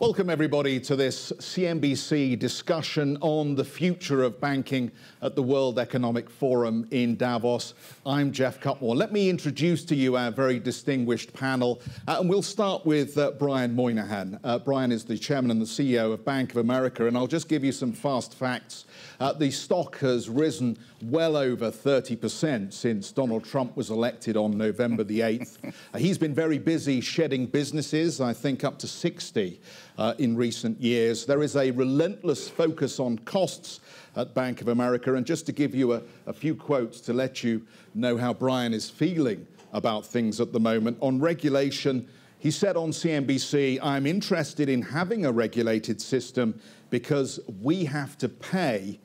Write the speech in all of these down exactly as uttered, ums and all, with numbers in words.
Welcome, everybody, to this C N B C discussion on the future of banking at the World Economic Forum in Davos. I'm Jeff Cutmore. Let me introduce to you our very distinguished panel, uh, and we'll start with uh, Brian Moynihan. Uh, Brian is the chairman and the C E O of Bank of America, and I'll just give you some fast facts. Uh, the stock has risen well over thirty percent since Donald Trump was elected on November the eighth. Uh, he's been very busy shedding businesses, I think up to sixty. Uh, in recent years. There is a relentless focus on costs at Bank of America. And just to give you a, a few quotes to let you know how Brian is feeling about things at the moment. On regulation, he said on C N B C, "I'm interested in having a regulated system because we have to pay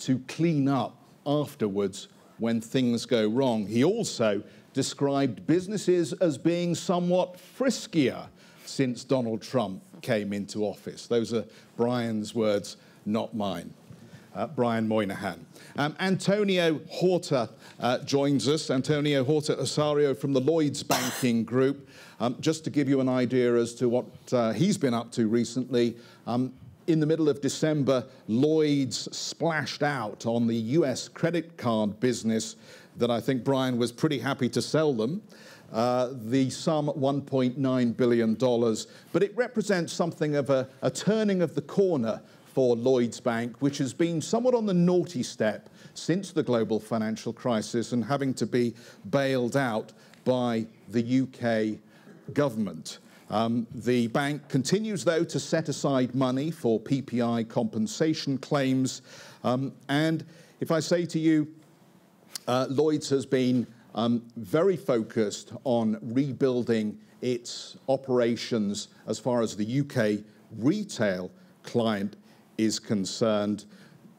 to clean up afterwards when things go wrong." He also described businesses as being somewhat friskier since Donald Trump came into office. Those are Brian's words, not mine. Uh, Brian Moynihan. Um, António Horta uh, joins us. António Horta-Osório from the Lloyds Banking Group. Um, just to give you an idea as to what uh, he's been up to recently, um, in the middle of December, Lloyds splashed out on the U S credit card business that I think Brian was pretty happy to sell them. Uh, the sum one point nine billion dollars, but it represents something of a, a turning of the corner for Lloyds Bank, which has been somewhat on the naughty step since the global financial crisis and having to be bailed out by the U K government. Um, the bank continues, though, to set aside money for P P I compensation claims. Um, and if I say to you, uh, Lloyds has been Um, very focused on rebuilding its operations as far as the U K retail client is concerned.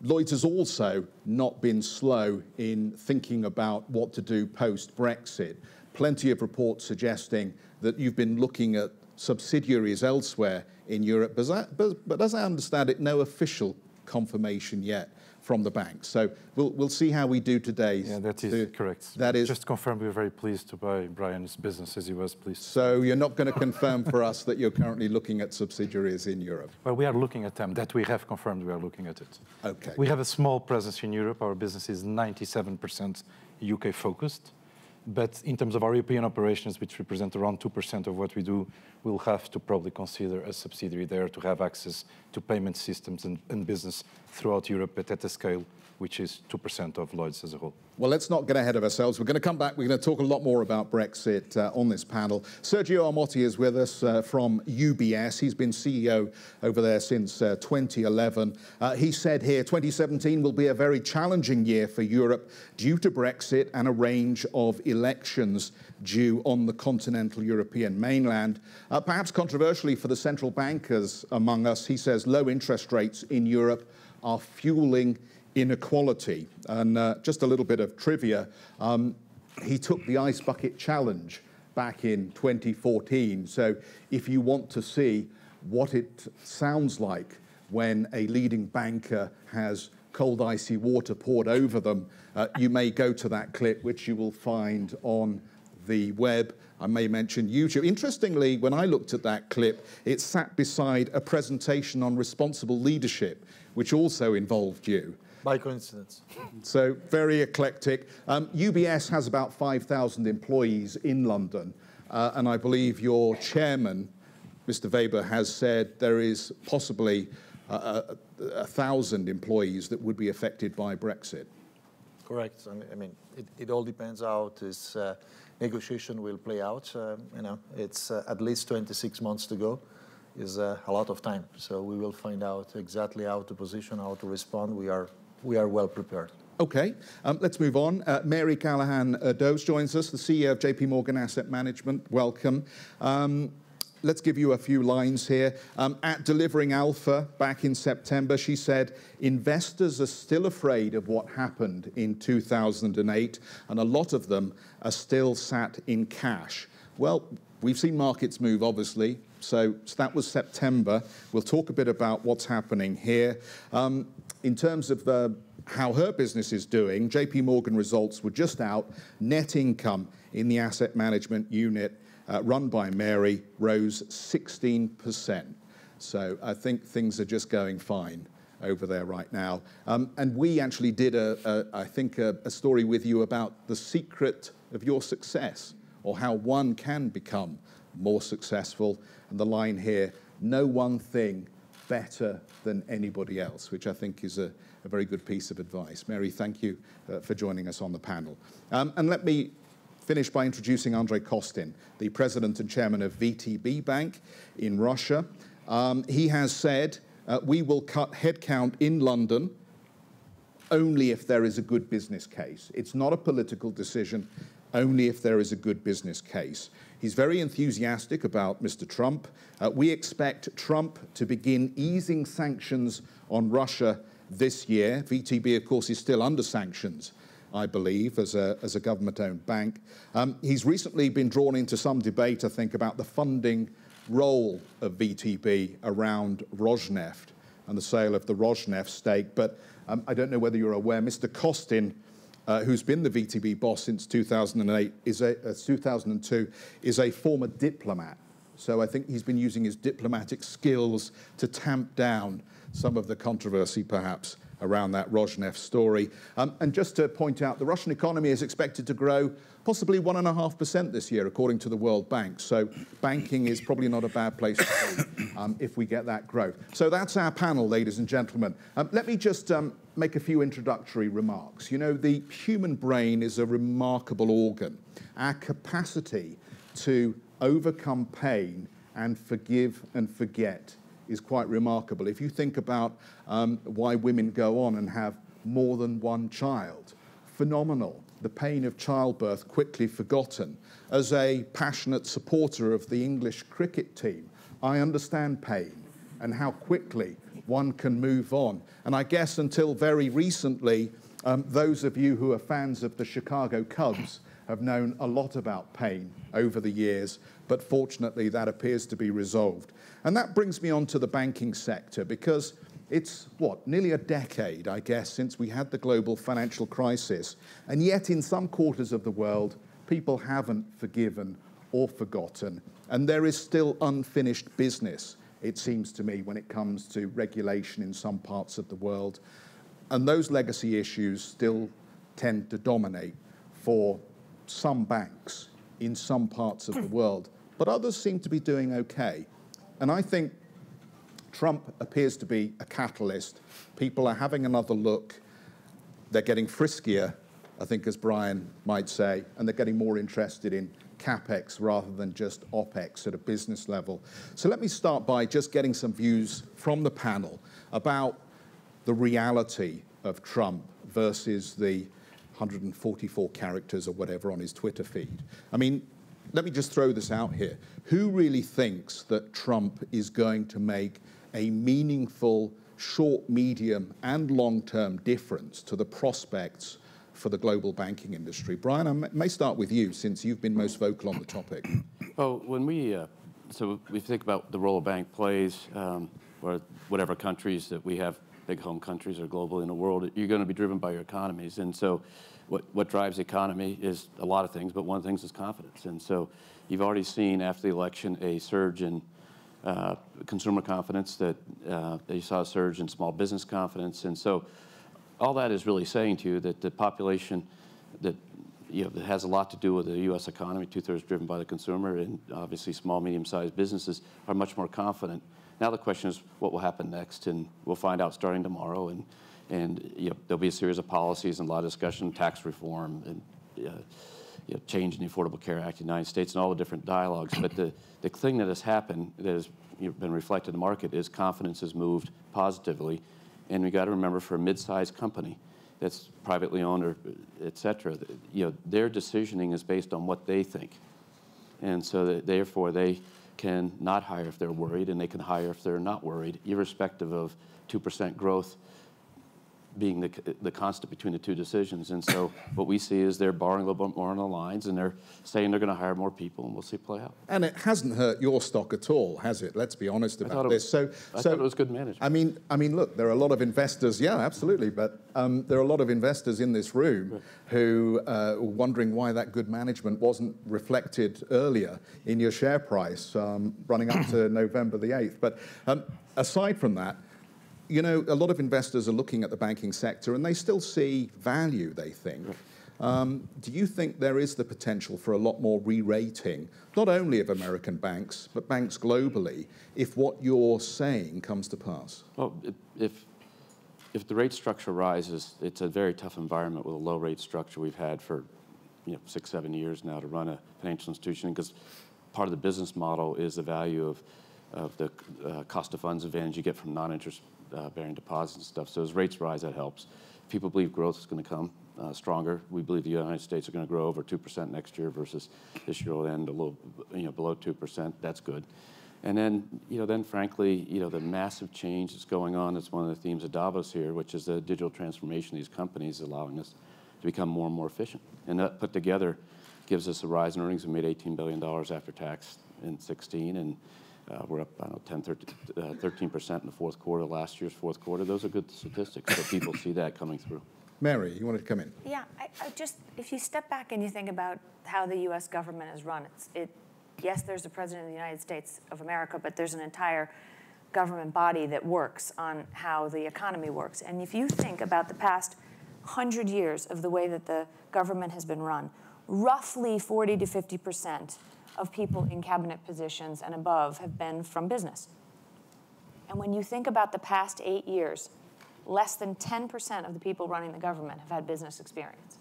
Lloyds has also not been slow in thinking about what to do post-Brexit. Plenty of reports suggesting that you've been looking at subsidiaries elsewhere in Europe, but as I understand it, no official confirmation yet from the bank. So we'll, we'll see how we do today. Yeah, that is the, correct. That is just confirmed we're very pleased to buy Brian's business as he was pleased. So you're not going to confirm for us that you're currently looking at subsidiaries in Europe? Well, we are looking at them. That we have confirmed we are looking at it. Okay. We have a small presence in Europe. Our business is ninety-seven percent U K focused. But in terms of our European operations, which represent around two percent of what we do, we'll have to probably consider a subsidiary there to have access to payment systems and, and business throughout Europe, but at a scale which is two percent of Lloyds as a whole. Well, let's not get ahead of ourselves. We're going to come back. We're going to talk a lot more about Brexit uh, on this panel. Sergio Ermotti is with us uh, from U B S. He's been C E O over there since uh, twenty eleven. Uh, he said here, twenty seventeen will be a very challenging year for Europe due to Brexit and a range of elections due on the continental European mainland. Uh, perhaps controversially for the central bankers among us, he says low interest rates in Europe are fueling inequality. And uh, just a little bit of trivia, um, he took the ice bucket challenge back in twenty fourteen. So if you want to see what it sounds like when a leading banker has cold icy water poured over them, uh, you may go to that clip, which you will find on the web. I may mention YouTube. Interestingly, when I looked at that clip, it sat beside a presentation on responsible leadership, which also involved you. By coincidence. So very eclectic. Um, U B S has about five thousand employees in London, uh, and I believe your chairman, Mister Weber, has said there is possibly uh, a, a thousand employees that would be affected by Brexit. Correct. I mean, it, it all depends how this uh, negotiation will play out. Uh, you know, it's uh, at least twenty-six months to go. Is uh, a lot of time, so we will find out exactly how to position, how to respond. We are, we are well prepared. Okay, um, let's move on. Uh, Mary Callahan Erdoes joins us, the C E O of J P Morgan Asset Management. Welcome. Um, let's give you a few lines here. Um, at Delivering Alpha back in September, she said, investors are still afraid of what happened in two thousand eight, and a lot of them are still sat in cash. Well, we've seen markets move, obviously. So, so that was September. We'll talk a bit about what's happening here. Um, in terms of uh, how her business is doing, J P Morgan results were just out. Net income in the asset management unit uh, run by Mary rose sixteen percent. So I think things are just going fine over there right now. Um, and we actually did, a, a, I think, a, a story with you about the secret of your success, or how one can become more successful. And the line here, no one thing better than anybody else, which I think is a, a very good piece of advice. Mary, thank you uh, for joining us on the panel. Um, and let me finish by introducing Andrey Kostin, the president and chairman of V T B Bank in Russia. Um, he has said, uh, we will cut headcount in London only if there is a good business case. It's not a political decision, only if there is a good business case. He's very enthusiastic about Mister Trump. Uh, we expect Trump to begin easing sanctions on Russia this year. V T B, of course, is still under sanctions, I believe, as a, as a government-owned bank. Um, he's recently been drawn into some debate, I think, about the funding role of V T B around Rosneft and the sale of the Rosneft stake. But um, I don't know whether you're aware, Mister Kostin, Uh, who's been the V T B boss since two thousand eight, is a, uh, two thousand two, is a former diplomat. So I think he's been using his diplomatic skills to tamp down some of the controversy, perhaps, around that Rosneft story. Um, and just to point out, the Russian economy is expected to grow possibly one point five percent this year, according to the World Bank. So banking is probably not a bad place to be um, if we get that growth. So that's our panel, ladies and gentlemen. Um, let me just um, make a few introductory remarks. You know, the human brain is a remarkable organ. Our capacity to overcome pain and forgive and forget is quite remarkable. If you think about um, why women go on and have more than one child, phenomenal. The pain of childbirth quickly forgotten. As a passionate supporter of the English cricket team, I understand pain and how quickly one can move on. And I guess until very recently, um, those of you who are fans of the Chicago Cubs have known a lot about pain over the years, but fortunately that appears to be resolved. And that brings me on to the banking sector, because it's, what, nearly a decade, I guess, since we had the global financial crisis. And yet in some quarters of the world, people haven't forgiven or forgotten. And there is still unfinished business, it seems to me, when it comes to regulation in some parts of the world. And those legacy issues still tend to dominate for some banks in some parts of the world. But others seem to be doing okay. And I think Trump appears to be a catalyst. People are having another look. They're getting friskier, I think, as Brian might say, and they're getting more interested in CapEx rather than just OpEx at a business level. So let me start by just getting some views from the panel about the reality of Trump versus the one hundred forty-four characters or whatever on his Twitter feed. I mean, let me just throw this out here. Who really thinks that Trump is going to make a meaningful short, medium, and long-term difference to the prospects for the global banking industry? Brian, I may start with you, since you've been most vocal on the topic. Well, when we, uh, so we think about the role a bank plays, um, or whatever countries that we have, big home countries or global in the world, you're going to be driven by your economies. And so what, what drives the economy is a lot of things, but one of the things is confidence. And so you've already seen after the election a surge in uh, consumer confidence, that uh, you saw a surge in small business confidence. And so all that is really saying to you that the population that, you know, that has a lot to do with the U S economy, two-thirds driven by the consumer, and obviously small, medium-sized businesses are much more confident. Now the question is what will happen next, and we'll find out starting tomorrow. And, and you know, there'll be a series of policies and a lot of discussion, tax reform, and uh, you know, change in the Affordable Care Act of the United States, and all the different dialogues. But the, the thing that has happened, that has you know, been reflected in the market, is confidence has moved positively. And we got to remember, for a mid-sized company that's privately owned, or et cetera, you know, their decisioning is based on what they think. And so that, therefore, they can not hire if they're worried, and they can hire if they're not worried, irrespective of two percent growth being the, the constant between the two decisions. And so what we see is they're borrowing a little bit more on the lines, and they're saying they're going to hire more people, and we'll see it play out. And it hasn't hurt your stock at all, has it? Let's be honest about this. So, I thought it was good management. I mean, I mean, look, there are a lot of investors, yeah, absolutely, but um, there are a lot of investors in this room right. who uh, are wondering why that good management wasn't reflected earlier in your share price um, running up to November the eighth. But um, aside from that, you know, a lot of investors are looking at the banking sector and they still see value, they think. Um, do you think there is the potential for a lot more re-rating, not only of American banks, but banks globally, if what you're saying comes to pass? Well, if, if the rate structure rises, it's a very tough environment with a low rate structure we've had for you know, six, seven years now to run a financial institution, because part of the business model is the value of, of the uh, cost of funds advantage you get from non-interest Uh, bearing deposits and stuff. So as rates rise, that helps. People believe growth is going to come uh, stronger. We believe the United States are going to grow over two percent next year versus this year will end a little, you know, below two percent. That's good. And then, you know, then frankly, you know, the massive change that's going on, that's one of the themes of Davos here, which is the digital transformation of these companies allowing us to become more and more efficient. And that put together gives us a rise in earnings. We made eighteen billion dollars after tax in sixteen, and Uh, we're up, I don't know, ten, thirteen percent uh, in the fourth quarter, last year's fourth quarter. Those are good statistics, so people see that coming through. Mary, you wanted to come in? Yeah, I, I just, if you step back and you think about how the U S government is run, it's, it, yes, there's the President of the United States of America, but there's an entire government body that works on how the economy works. And if you think about the past hundred years of the way that the government has been run, roughly forty to fifty percent of people in cabinet positions and above have been from business. And when you think about the past eight years, less than ten percent of the people running the government have had business experience.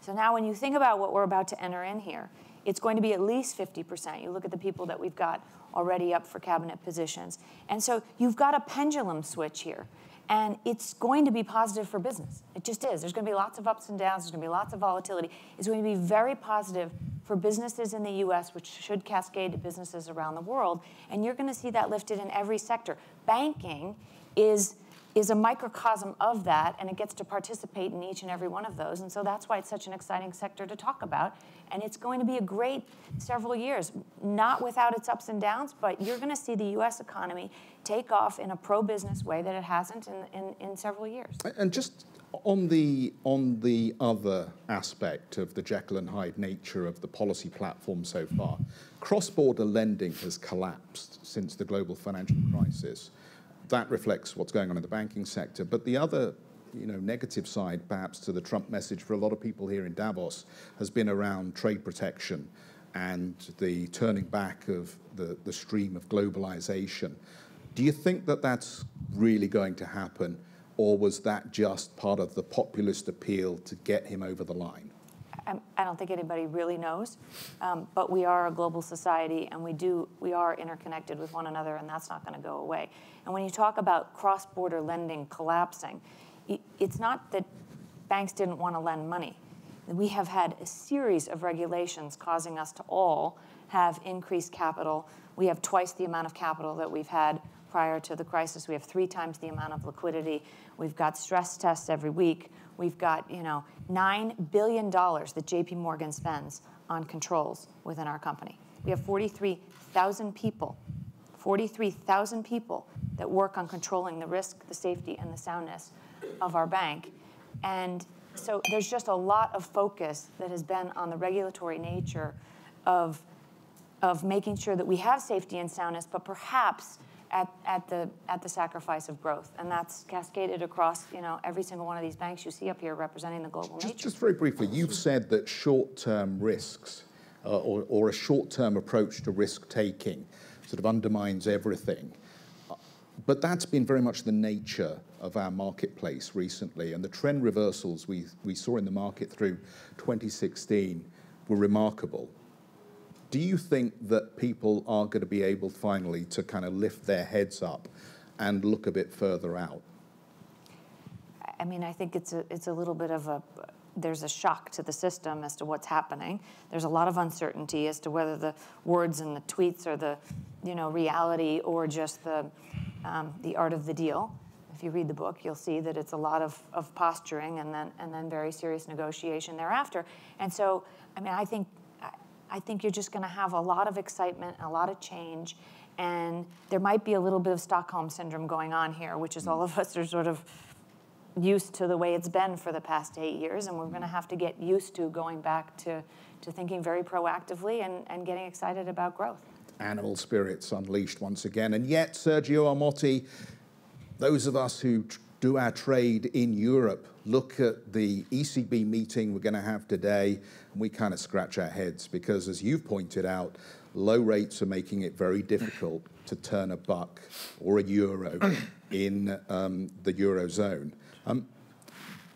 So now when you think about what we're about to enter in here, it's going to be at least fifty percent. You look at the people that we've got already up for cabinet positions. And so you've got a pendulum switch here. And it's going to be positive for business. It just is. There's going to be lots of ups and downs. There's going to be lots of volatility. It's going to be very positive for businesses in the U S, which should cascade to businesses around the world. And you're going to see that lifted in every sector. Banking is, is a microcosm of that, and it gets to participate in each and every one of those. And so that's why it's such an exciting sector to talk about. And it's going to be a great several years, not without its ups and downs, but you're going to see the U S economy take off in a pro-business way that it hasn't in, in, in several years. And just on the, on the other aspect of the Jekyll and Hyde nature of the policy platform so far, cross-border lending has collapsed since the global financial crisis. That reflects what's going on in the banking sector. But the other you know, negative side, perhaps, to the Trump message for a lot of people here in Davos has been around trade protection and the turning back of the, the stream of globalization. Do you think that that's really going to happen, or was that just part of the populist appeal to get him over the line? I, I don't think anybody really knows, um, but we are a global society, and we do we are interconnected with one another, and that's not going to go away. And when you talk about cross-border lending collapsing, it, it's not that banks didn't want to lend money. We have had a series of regulations causing us to all have increased capital. We have twice the amount of capital that we've had prior to the crisis. We have three times the amount of liquidity. We've got stress tests every week. We've got, you know, nine billion dollars that J P Morgan spends on controls within our company. We have forty-three thousand people, forty-three thousand people that work on controlling the risk, the safety, and the soundness of our bank. And so there's just a lot of focus that has been on the regulatory nature of, of making sure that we have safety and soundness, but perhaps At, at, the, at the sacrifice of growth. And that's cascaded across you know, every single one of these banks you see up here representing the global just, nature. Just very briefly, you've said that short-term risks uh, or, or a short-term approach to risk-taking sort of undermines everything. But that's been very much the nature of our marketplace recently. And the trend reversals we, we saw in the market through twenty sixteen were remarkable. Do you think that people are going to be able finally to kind of lift their heads up and look a bit further out? I mean, I think it's a, it's a little bit of a, there's a shock to the system as to what's happening. There's a lot of uncertainty as to whether the words and the tweets are the, you know, reality or just the, um, the art of the deal. If you read the book, you'll see that it's a lot of, of posturing and then and then very serious negotiation thereafter. And so, I mean, I think I think you're just going to have a lot of excitement, a lot of change, and there might be a little bit of Stockholm syndrome going on here, which is all of us are sort of used to the way it's been for the past eight years, and we're going to have to get used to going back to, to thinking very proactively and, and getting excited about growth. Animal spirits unleashed once again. And yet, Sergio Ermotti, those of us who do our trade in Europe look at the E C B meeting we're going to have today, and we kind of scratch our heads because, as you've pointed out, low rates are making it very difficult to turn a buck or a euro in um, the Eurozone. Um,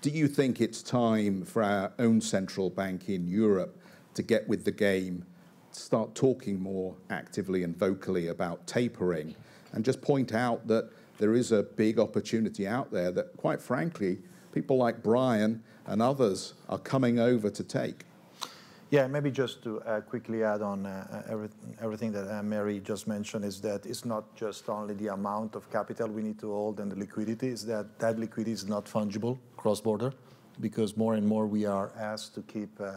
do you think it's time for our own central bank in Europe to get with the game, start talking more actively and vocally about tapering, and just point out that there is a big opportunity out there that, quite frankly, people like Brian and others are coming over to take? Yeah, maybe just to uh, quickly add on uh, every, everything that uh, Mary just mentioned is that it's not just only the amount of capital we need to hold and the liquidity, is that that liquidity is not fungible cross-border, because more and more we are asked to keep uh,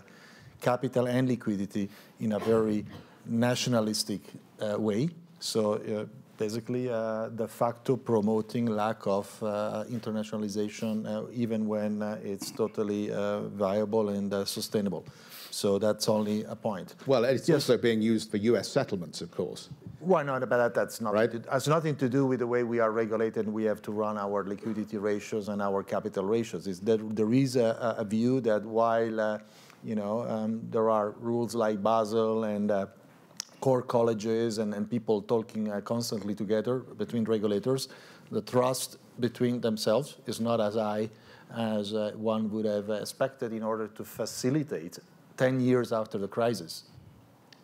capital and liquidity in a very nationalistic uh, way. So uh, basically uh, de facto promoting lack of uh, internationalization uh, even when uh, it's totally uh, viable and uh, sustainable. So that's only a point. Well, it's yes. also being used for U S settlements, of course. Why not? But that, that's not, right? It has nothing to do with the way we are regulated and we have to run our liquidity ratios and our capital ratios. Is that there is a, a view that while uh, you know um, there are rules like Basel and uh, core colleges and, and people talking uh, constantly together between regulators, the trust between themselves is not as high as uh, one would have expected in order to facilitate ten years after the crisis,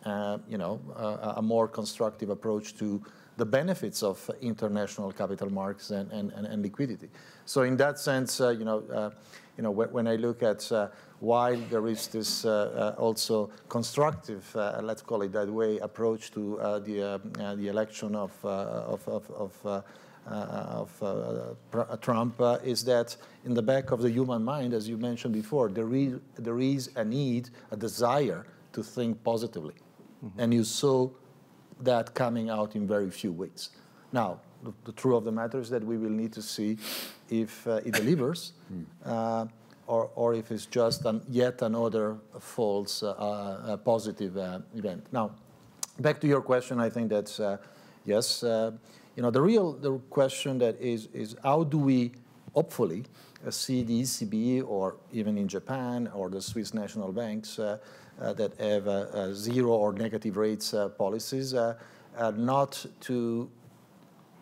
uh, you know, uh, a more constructive approach to the benefits of international capital markets and, and, and liquidity. So in that sense, uh, you know, uh, you know, when I look at uh, why there is this uh, uh, also constructive, uh, let's call it that way, approach to uh, the uh, uh, the election of uh, of of, of, uh, uh, of uh, Trump, uh, is that in the back of the human mind, as you mentioned before, there is there is a need, a desire to think positively, mm-hmm. and you saw that coming out in very few weeks. Now, the, the truth of the matter is that we will need to see if uh, it delivers, mm. uh, or, or if it's just an, yet another false uh, uh, positive uh, event. Now, back to your question, I think that, uh, yes, uh, you know, the real the question that is, is how do we, hopefully, uh, see the E C B, or even in Japan, or the Swiss national banks uh, uh, that have uh, uh, zero or negative rates uh, policies, uh, uh, not to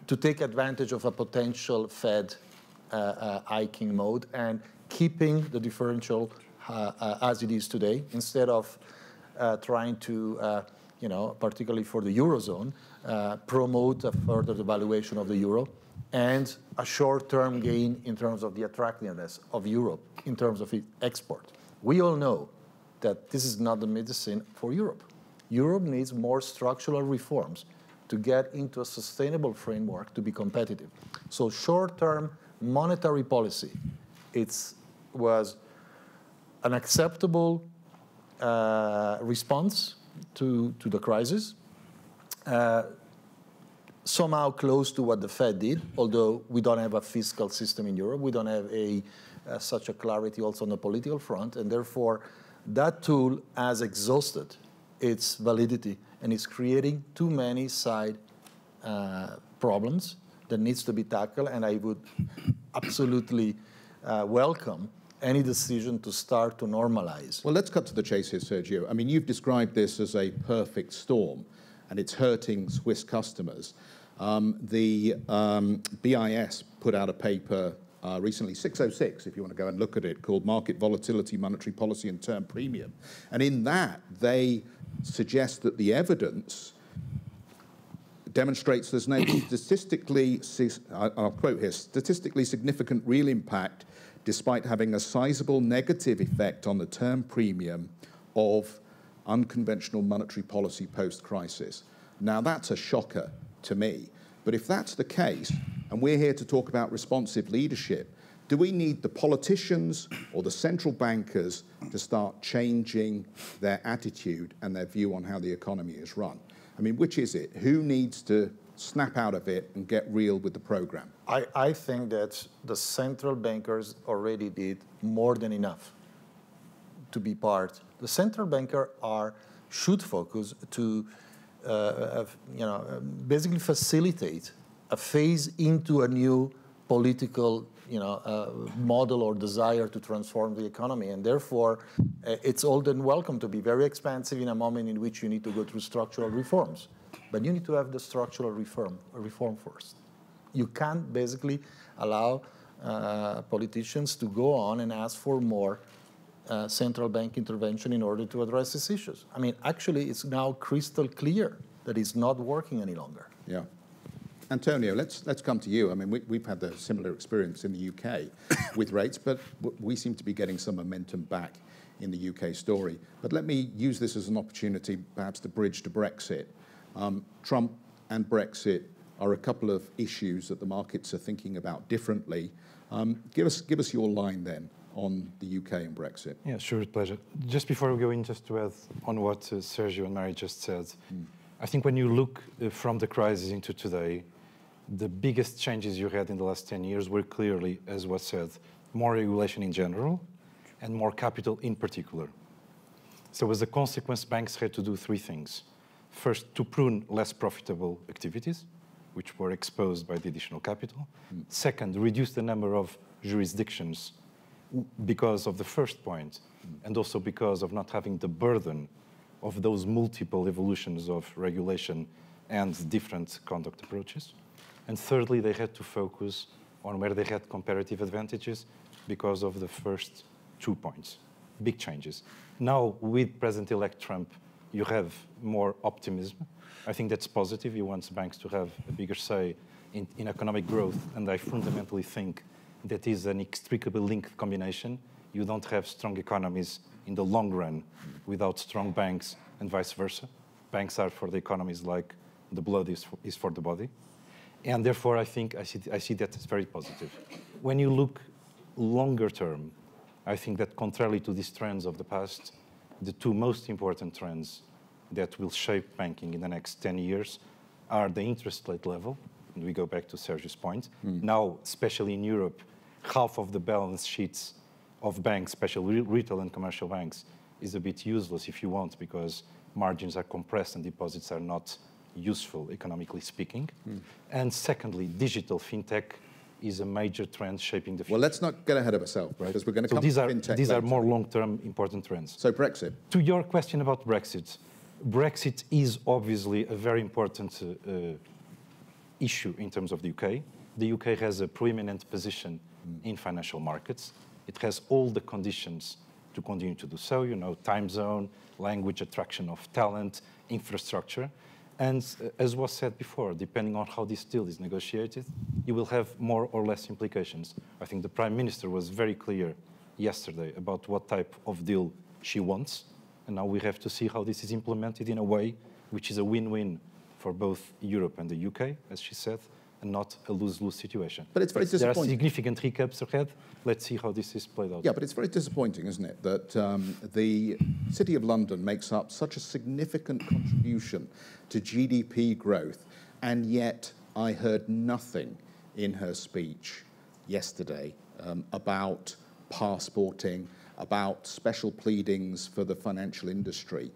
to take advantage of a potential Fed uh, uh, hiking mode and keeping the differential uh, uh, as it is today, instead of uh, trying to, uh, you know, particularly for the Eurozone, uh, promote a further devaluation of the euro and a short-term gain in terms of the attractiveness of Europe, in terms of its export. We all know that this is not the medicine for Europe. Europe needs more structural reforms to get into a sustainable framework to be competitive. So short-term monetary policy, it was an acceptable uh, response to, to the crisis, uh, somehow close to what the Fed did, although we don't have a fiscal system in Europe, we don't have a, uh, such a clarity also on the political front, and therefore that tool has exhausted its validity and is creating too many side uh, problems that needs to be tackled. And I would absolutely uh, welcome any decision to start to normalize. Well, let's cut to the chase here, Sergio. I mean, you've described this as a perfect storm, and it's hurting Swiss customers. Um, the um, B I S put out a paper Uh, recently, six oh six, if you want to go and look at it, called Market Volatility, Monetary Policy and Term Premium. And in that, they suggest that the evidence demonstrates there's no statistically, I'll quote here, statistically significant real impact, despite having a sizable negative effect on the term premium of unconventional monetary policy post-crisis. Now, that's a shocker to me. But if that's the case, and we're here to talk about responsive leadership, do we need the politicians or the central bankers to start changing their attitude and their view on how the economy is run? I mean, which is it? Who needs to snap out of it and get real with the program? I, I think that the central bankers already did more than enough to be part. The central banker are, should focus to uh, you know, basically facilitate a phase into a new political you know, uh, model or desire to transform the economy. And therefore, uh, it's all then welcome to be very expansive in a moment in which you need to go through structural reforms. But you need to have the structural reform, reform first. You can't basically allow uh, politicians to go on and ask for more uh, central bank intervention in order to address these issues. I mean, actually, it's now crystal clear that it's not working any longer. Yeah. Antonio, let's, let's come to you. I mean, we, we've had a similar experience in the U K with rates, but we seem to be getting some momentum back in the U K story. But let me use this as an opportunity perhaps to bridge to Brexit. Um, Trump and Brexit are a couple of issues that the markets are thinking about differently. Um, give us, give us your line then on the U K and Brexit. Yeah, sure, with pleasure. Just before we go in, just to add on what uh, Sergio and Mary just said, mm. I think when you look uh, from the crisis into today, the biggest changes you had in the last ten years were clearly, as was said, more regulation in general and more capital in particular. So as a consequence, banks had to do three things. First, to prune less profitable activities, which were exposed by the additional capital. Mm. Second, reduce the number of jurisdictions because of the first point, mm. and also because of not having the burden of those multiple evolutions of regulation and different conduct approaches. And thirdly, they had to focus on where they had comparative advantages because of the first two points. Big changes. Now, with President-elect Trump, you have more optimism. I think that's positive. He wants banks to have a bigger say in, in economic growth, and I fundamentally think that is an inextricably linked combination. You don't have strong economies in the long run without strong banks, and vice versa. Banks are for the economies like the blood is for, is for the body. And therefore, I think I see, I see that as very positive. When you look longer term, I think that contrary to these trends of the past, the two most important trends that will shape banking in the next ten years are the interest rate level, and we go back to Sergio's point. Mm. Now, especially in Europe, half of the balance sheets of banks, especially retail and commercial banks, is a bit useless, if you want, because margins are compressed and deposits are not useful, economically speaking. Mm. And secondly, digital fintech is a major trend shaping the future. Well, let's not get ahead of ourselves, right? Because we're going to so come these are, to fintech. These later. Are more long-term important trends. So Brexit. To your question about Brexit, Brexit is obviously a very important uh, uh, issue in terms of the U K. The U K has a preeminent position mm. in financial markets. It has all the conditions to continue to do so, you know, time zone, language, attraction of talent, infrastructure. And as was said before, depending on how this deal is negotiated, you will have more or less implications. I think the Prime Minister was very clear yesterday about what type of deal she wants. And now we have to see how this is implemented in a way which is a win-win for both Europe and the U K, as she said, and not a lose-lose situation. But it's very but disappointing. There are significant hiccups ahead. Let's see how this is played out. Yeah, but it's very disappointing, isn't it, that um, the City of London makes up such a significant contribution to G D P growth, and yet I heard nothing in her speech yesterday um, about passporting, about special pleadings for the financial industry.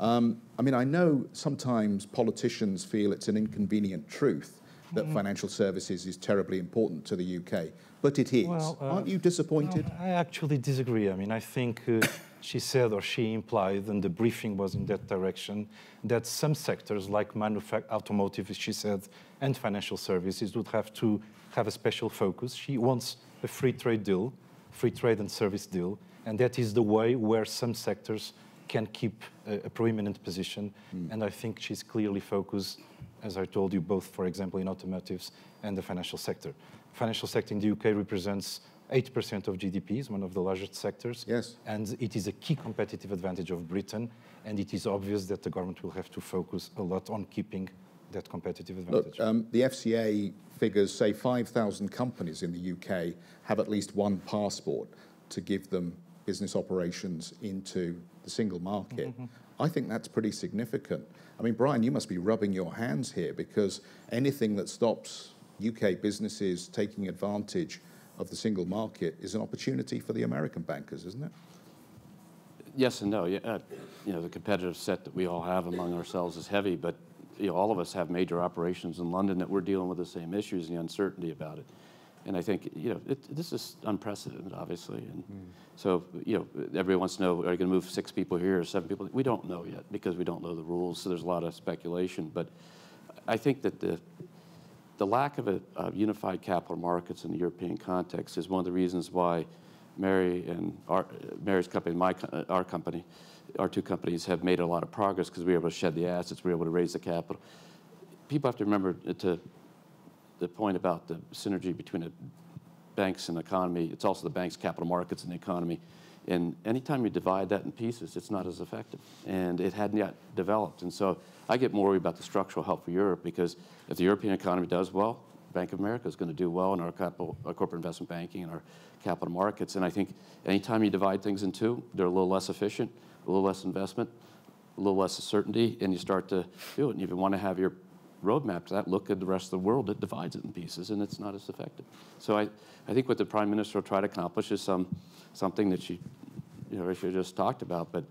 Um, I mean, I know sometimes politicians feel it's an inconvenient truth that financial services is terribly important to the U K, but it is. Well, uh, aren't you disappointed? No, I actually disagree. I mean, I think uh, she said, or she implied, and the briefing was in that direction, that some sectors like manufacturing, automotive, she said, and financial services would have to have a special focus. She wants a free trade deal, free trade and service deal, and that is the way where some sectors can keep a, a preeminent position, mm. and I think she's clearly focused, as I told you, both, for example, in automotives and the financial sector. Financial sector in the U K represents eight percent of G D P, is one of the largest sectors. Yes. And it is a key competitive advantage of Britain. And it is obvious that the government will have to focus a lot on keeping that competitive advantage. Look, um, the F C A figures say five thousand companies in the U K have at least one passport to give them business operations into the single market. Mm-hmm. I think that's pretty significant. I mean, Brian, you must be rubbing your hands here, because anything that stops U K businesses taking advantage of the single market is an opportunity for the American bankers, isn't it? Yes and no. Uh, you know, the competitive set that we all have among ourselves is heavy, but you know, all of us have major operations in London that we're dealing with the same issues and the uncertainty about it. And I think, you know, it, this is unprecedented, obviously. And mm. so, you know, everyone wants to know, are you going to move six people here or seven people? We don't know yet, because we don't know the rules. So there's a lot of speculation. But I think that the the lack of a of unified capital markets in the European context is one of the reasons why Mary and our, Mary's company, my our company, our two companies have made a lot of progress, because we were able to shed the assets, we were able to raise the capital. People have to remember to. The point about the synergy between the banks and the economy, it's also the banks, capital markets, and the economy. And anytime you divide that in pieces, it's not as effective. And it hadn't yet developed. And so I get more worried about the structural help for Europe, because if the European economy does well, Bank of America is going to do well in our, capital, our corporate investment banking and our capital markets. And I think anytime you divide things in two, they're a little less efficient, a little less investment, a little less certainty, and you start to do it. And if you want to have your roadmap to that, look at the rest of the world, it divides it in pieces, and it's not as effective. So I, I think what the Prime Minister will try to accomplish is some, something that she, you know, Richard just talked about, but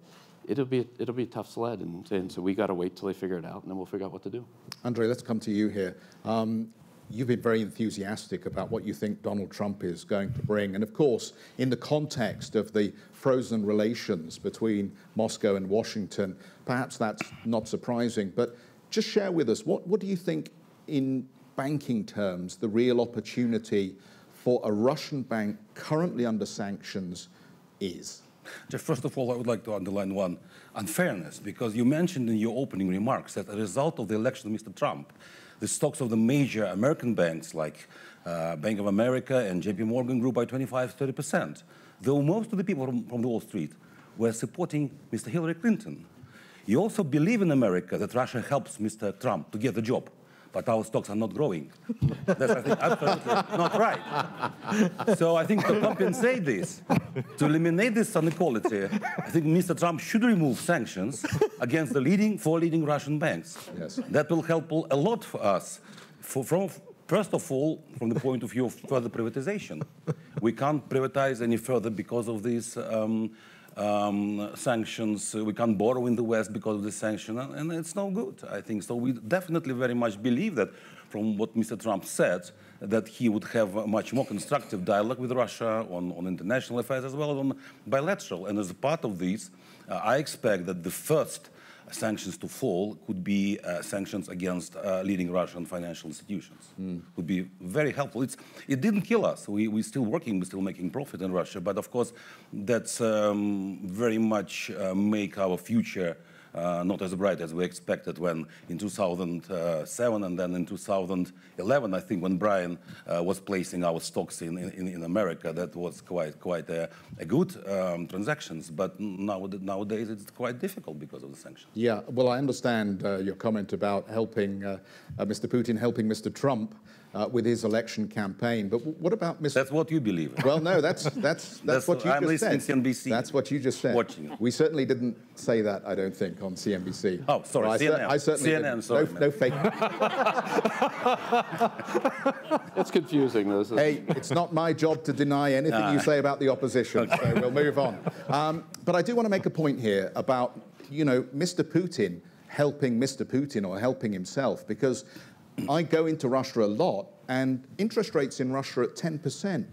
it'll be, it'll be a tough sled, and, and so we got to wait till they figure it out, and then we'll figure out what to do. Andrey, let's come to you here. Um, you've been very enthusiastic about what you think Donald Trump is going to bring, and of course, in the context of the frozen relations between Moscow and Washington, perhaps that's not surprising, but just share with us, what, what do you think, in banking terms, the real opportunity for a Russian bank currently under sanctions is? Just first of all, I would like to underline one unfairness, because you mentioned in your opening remarks that as a result of the election of Mister Trump, the stocks of the major American banks like uh, Bank of America and J P Morgan grew by twenty-five to thirty percent, though most of the people from, from Wall Street were supporting Mister Hillary Clinton. You also believe in America that Russia helps Mister Trump to get the job, but our stocks are not growing. That's, I think, absolutely not right. So I think to compensate this, to eliminate this inequality, I think Mister Trump should remove sanctions against the leading, four leading Russian banks. Yes. That will help a lot for us. For, from, first of all, from the point of view of further privatization. We can't privatize any further because of these um, Um, sanctions, uh, we can't borrow in the West because of the sanction, and, and it's no good, I think. So we definitely very much believe that, from what Mister Trump said, that he would have a much more constructive dialogue with Russia on, on international affairs as well as on bilateral. And as a part of this, uh, I expect that the first sanctions to fall could be uh, sanctions against uh, leading Russian financial institutions. Mm. Would be very helpful. It's, it didn't kill us. We, we're still working, we're still making profit in Russia, but of course, that's um, very much uh, make our future uh, not as bright as we expected when in two thousand seven and then in two thousand eleven, I think, when Brian uh, was placing our stocks in, in, in America, that was quite, quite a, a good um, transactions. But now, nowadays it's quite difficult because of the sanctions. Yeah, well, I understand uh, your comment about helping uh, uh, Mister Putin, helping Mister Trump Uh, with his election campaign, but what about Mister That's what you believe. Well, no, that's that's that's, that's what you I'm just said. C N B C. That's what you just said. Watching. We certainly didn't say that, I don't think, on C N B C. Oh, sorry, well, C N N. I, I certainly C N N. Sorry, no, no fake. It's confusing, though. Hey, it's not my job to deny anything uh, you say about the opposition. Okay. So we'll move on. Um, but I do want to make a point here about, you know, Mister Putin helping Mister Putin or helping himself, because I go into Russia a lot, and interest rates in Russia are at ten percent.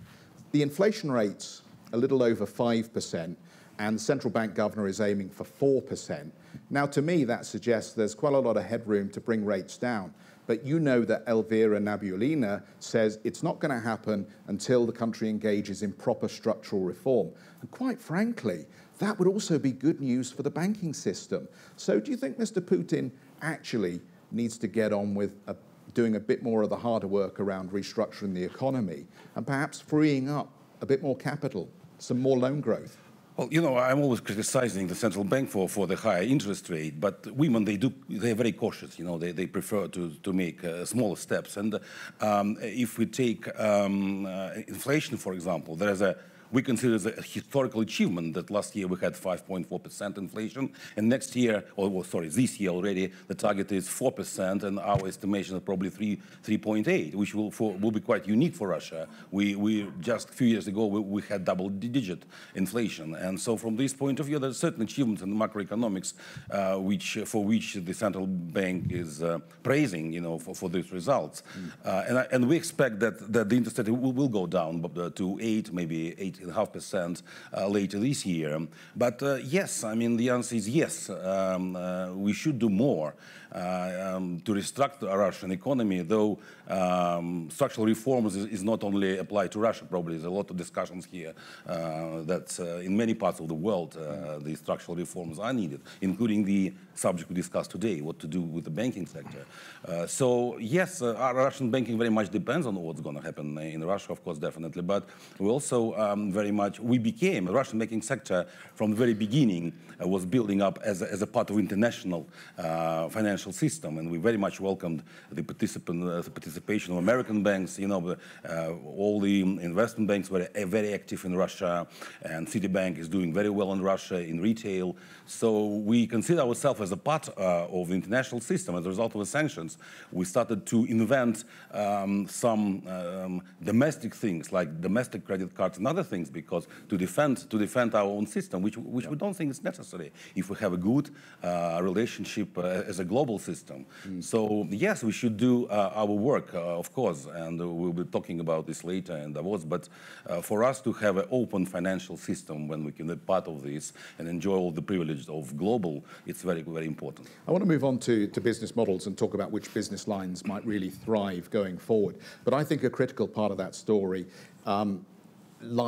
The inflation rate's a little over five percent, and the central bank governor is aiming for four percent. Now, to me, that suggests there's quite a lot of headroom to bring rates down. But you know that Elvira Nabiullina says it's not going to happen until the country engages in proper structural reform. And quite frankly, that would also be good news for the banking system. So do you think Mister Putin actually needs to get on with a doing a bit more of the harder work around restructuring the economy and perhaps freeing up a bit more capital, some more loan growth? Well, you know, I'm always criticizing the central bank for, for the high interest rate, but women, they do, they're very cautious, you know, they, they prefer to, to make uh, smaller steps. And um, if we take um, uh, inflation, for example, there is a, we consider it a historical achievement that last year we had five point four percent inflation, and next year, or well, sorry, this year already, the target is four percent, and our estimation is probably three point eight, which will for, will be quite unique for Russia. We we just a few years ago we, we had double-digit inflation, and so from this point of view, there are certain achievements in macroeconomics, uh, which for which the central bank is uh, praising, you know, for, for these results, mm. uh, and I, and we expect that that the interest rate will, will go down to eight, maybe eight. And a half percent uh, later this year. But uh, yes, I mean, the answer is yes. Um, uh, we should do more uh, um, to restructure the Russian economy, though um, structural reforms is, is not only applied to Russia, probably. There's a lot of discussions here uh, that uh, in many parts of the world, uh, the structural reforms are needed, including the subject we discussed today, what to do with the banking sector. Uh, so yes, uh, our Russian banking very much depends on what's going to happen in Russia, of course, definitely. But we also um, very much, we became, the Russian banking sector from the very beginning uh, was building up as a, as a part of international uh, financial system, and we very much welcomed the, participant, uh, the participation of American banks, you know, uh, all the investment banks were very active in Russia, and Citibank is doing very well in Russia, in retail, so we consider ourselves as a part uh, of the international system. As a result of the sanctions, we started to invent um, some um, domestic things, like domestic credit cards and other things, because to defend to defend our own system, which which yeah. we don't think is necessary if we have a good uh, relationship uh, as a global system. Mm. So yes, we should do uh, our work, uh, of course, and we'll be talking about this later in Davos. But uh, for us to have an open financial system when we can be part of this and enjoy all the privileges of global, it's very very important. I want to move on to to business models and talk about which business lines might really thrive going forward. But I think a critical part of that story Um,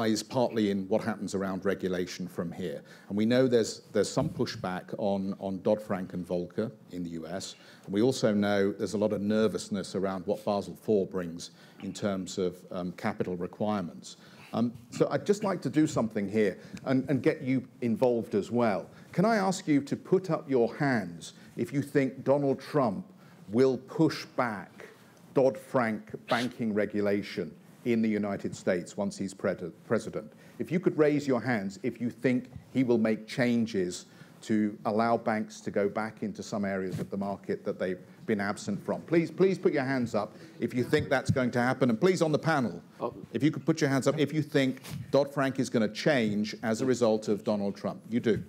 lies partly in what happens around regulation from here. And we know there's there's some pushback on, on Dodd-Frank and Volcker in the U S. And we also know there's a lot of nervousness around what Basel four brings in terms of um, capital requirements. Um, so I'd just like to do something here and, and get you involved as well. Can I ask you to put up your hands if you think Donald Trump will push back Dodd-Frank banking regulation in the United States once he's president? If you could raise your hands if you think he will make changes to allow banks to go back into some areas of the market that they've been absent from. Please, please put your hands up if you think that's going to happen. And please, on the panel, if you could put your hands up if you think Dodd-Frank is going to change as a result of Donald Trump. You do.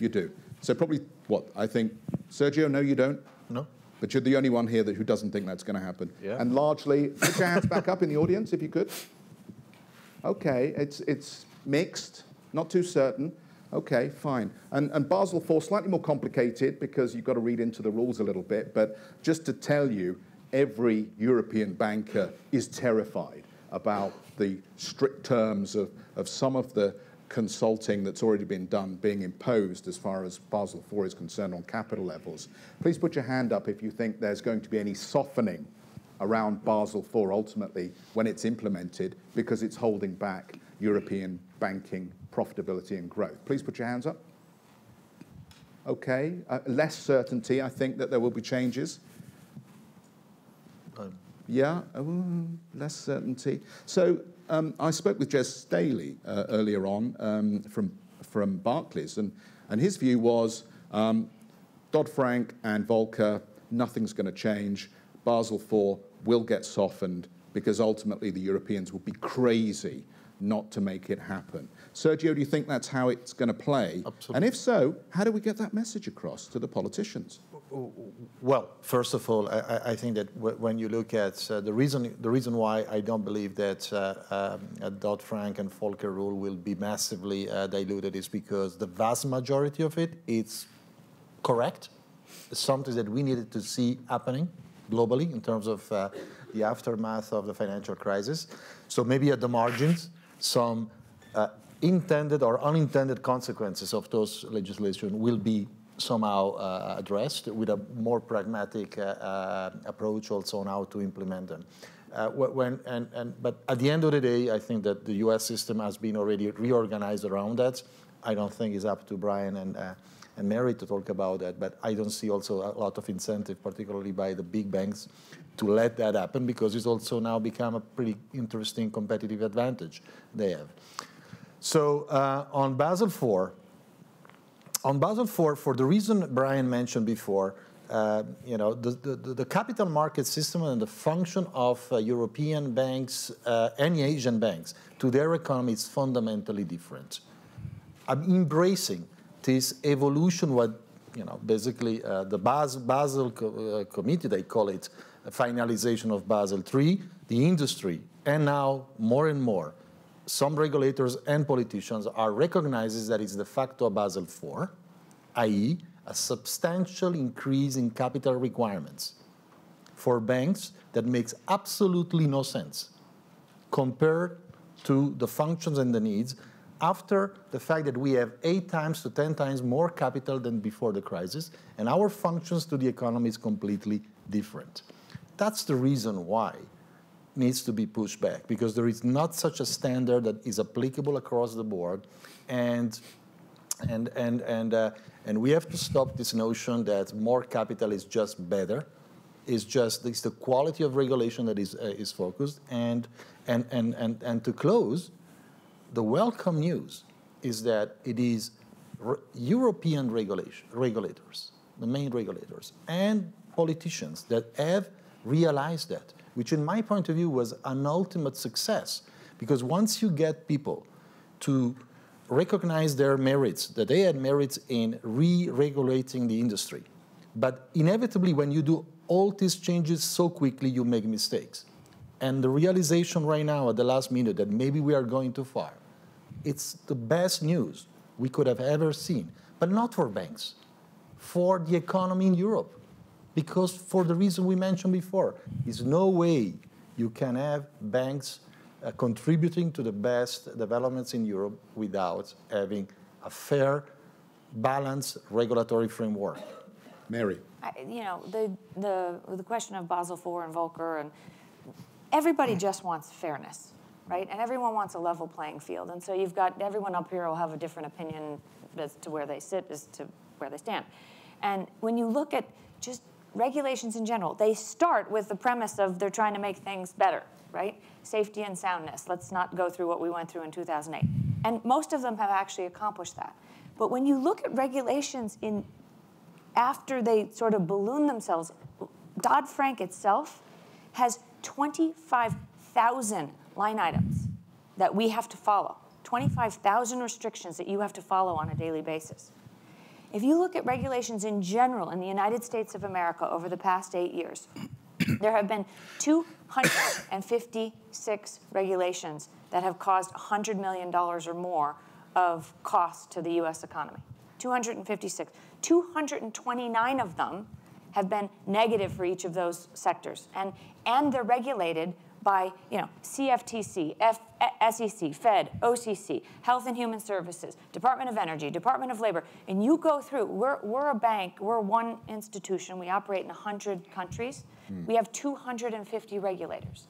You do. So probably, what, I think, Sergio, no, you don't? No. But you're the only one here that who doesn't think that's going to happen. Yeah. And largely, put your hands back up in the audience, if you could. Okay, it's it's mixed, not too certain. Okay, fine. And, and Basel four, slightly more complicated because you've got to read into the rules a little bit. But just to tell you, every European banker is terrified about the strict terms of, of some of the consulting that's already been done being imposed as far as Basel four is concerned on capital levels. Please put your hand up if you think there's going to be any softening around Basel four ultimately when it's implemented because it's holding back European banking profitability and growth. Please put your hands up. Okay, uh, less certainty, I think, that there will be changes. Um. Yeah, oh, less certainty. So. Um, I spoke with Jez Staley uh, earlier on um, from, from Barclays, and, and his view was um, Dodd-Frank and Volcker, nothing's going to change. Basel four will get softened because ultimately the Europeans would be crazy not to make it happen. Sergio, do you think that's how it's going to play? Absolutely. And if so, how do we get that message across to the politicians? Well, first of all, I, I think that w when you look at uh, the reason, the reason why I don't believe that uh, um, Dodd-Frank and Volcker rule will be massively uh, diluted is because the vast majority of it, it's correct. It's something that we needed to see happening globally in terms of uh, the aftermath of the financial crisis. So maybe at the margins, some uh, intended or unintended consequences of those legislation will be somehow uh, addressed with a more pragmatic uh, uh, approach also on how to implement them. Uh, when, and, and, but at the end of the day, I think that the U S system has been already reorganized around that. I don't think it's up to Brian and, uh, and Mary to talk about that, but I don't see also a lot of incentive, particularly by the big banks, to let that happen, because it's also now become a pretty interesting competitive advantage they have. So uh, on Basel four, on Basel four, for the reason Brian mentioned before, uh, you know, the, the, the capital market system and the function of uh, European banks, uh, any Asian banks, to their economy is fundamentally different. I'm embracing this evolution, what, you know, basically uh, the Basel, Basel co uh, committee, they call it, finalization of Basel three, the industry, and now more and more, some regulators and politicians are recognizing that it's de facto Basel four, that is a substantial increase in capital requirements for banks that makes absolutely no sense compared to the functions and the needs, after the fact that we have eight times to ten times more capital than before the crisis, and our functions to the economy is completely different. That's the reason why it needs to be pushed back, because there is not such a standard that is applicable across the board, and and and and uh, and we have to stop this notion that more capital is just better. It's just it's the quality of regulation that is uh, is focused, and and and and and to close, the welcome news is that it is re European regulation regulators, the main regulators, and politicians that have realized that, which in my point of view was an ultimate success, because once you get people to recognize their merits, that they had merits in re-regulating the industry, but inevitably when you do all these changes so quickly, you make mistakes. And the realization right now at the last minute that maybe we are going too far, it's the best news we could have ever seen, but not for banks, for the economy in Europe. Because for the reason we mentioned before, there's no way you can have banks uh, contributing to the best developments in Europe without having a fair, balanced regulatory framework. Mary. I, you know, the, the, the question of Basel four and Volcker, and everybody just wants fairness, right? And everyone wants a level playing field. And so you've got everyone up here will have a different opinion as to where they sit, as to where they stand. And when you look at just regulations in general, they start with the premise of they're trying to make things better, right? Safety and soundness. Let's not go through what we went through in two thousand eight. And most of them have actually accomplished that. But when you look at regulations in, after they sort of balloon themselves, Dodd-Frank itself has twenty-five thousand line items that we have to follow, twenty-five thousand restrictions that you have to follow on a daily basis. If you look at regulations in general in the United States of America over the past eight years, there have been two hundred fifty-six regulations that have caused one hundred million dollars or more of cost to the U S economy. two hundred fifty-six. two hundred twenty-nine of them have been negative for each of those sectors. And, and they're regulated by, you know, C F T C, F, S E C, Fed, O C C, Health and Human Services, Department of Energy, Department of Labor, and you go through. We're, we're a bank, we're one institution, we operate in one hundred countries. Mm. We have two hundred fifty regulators.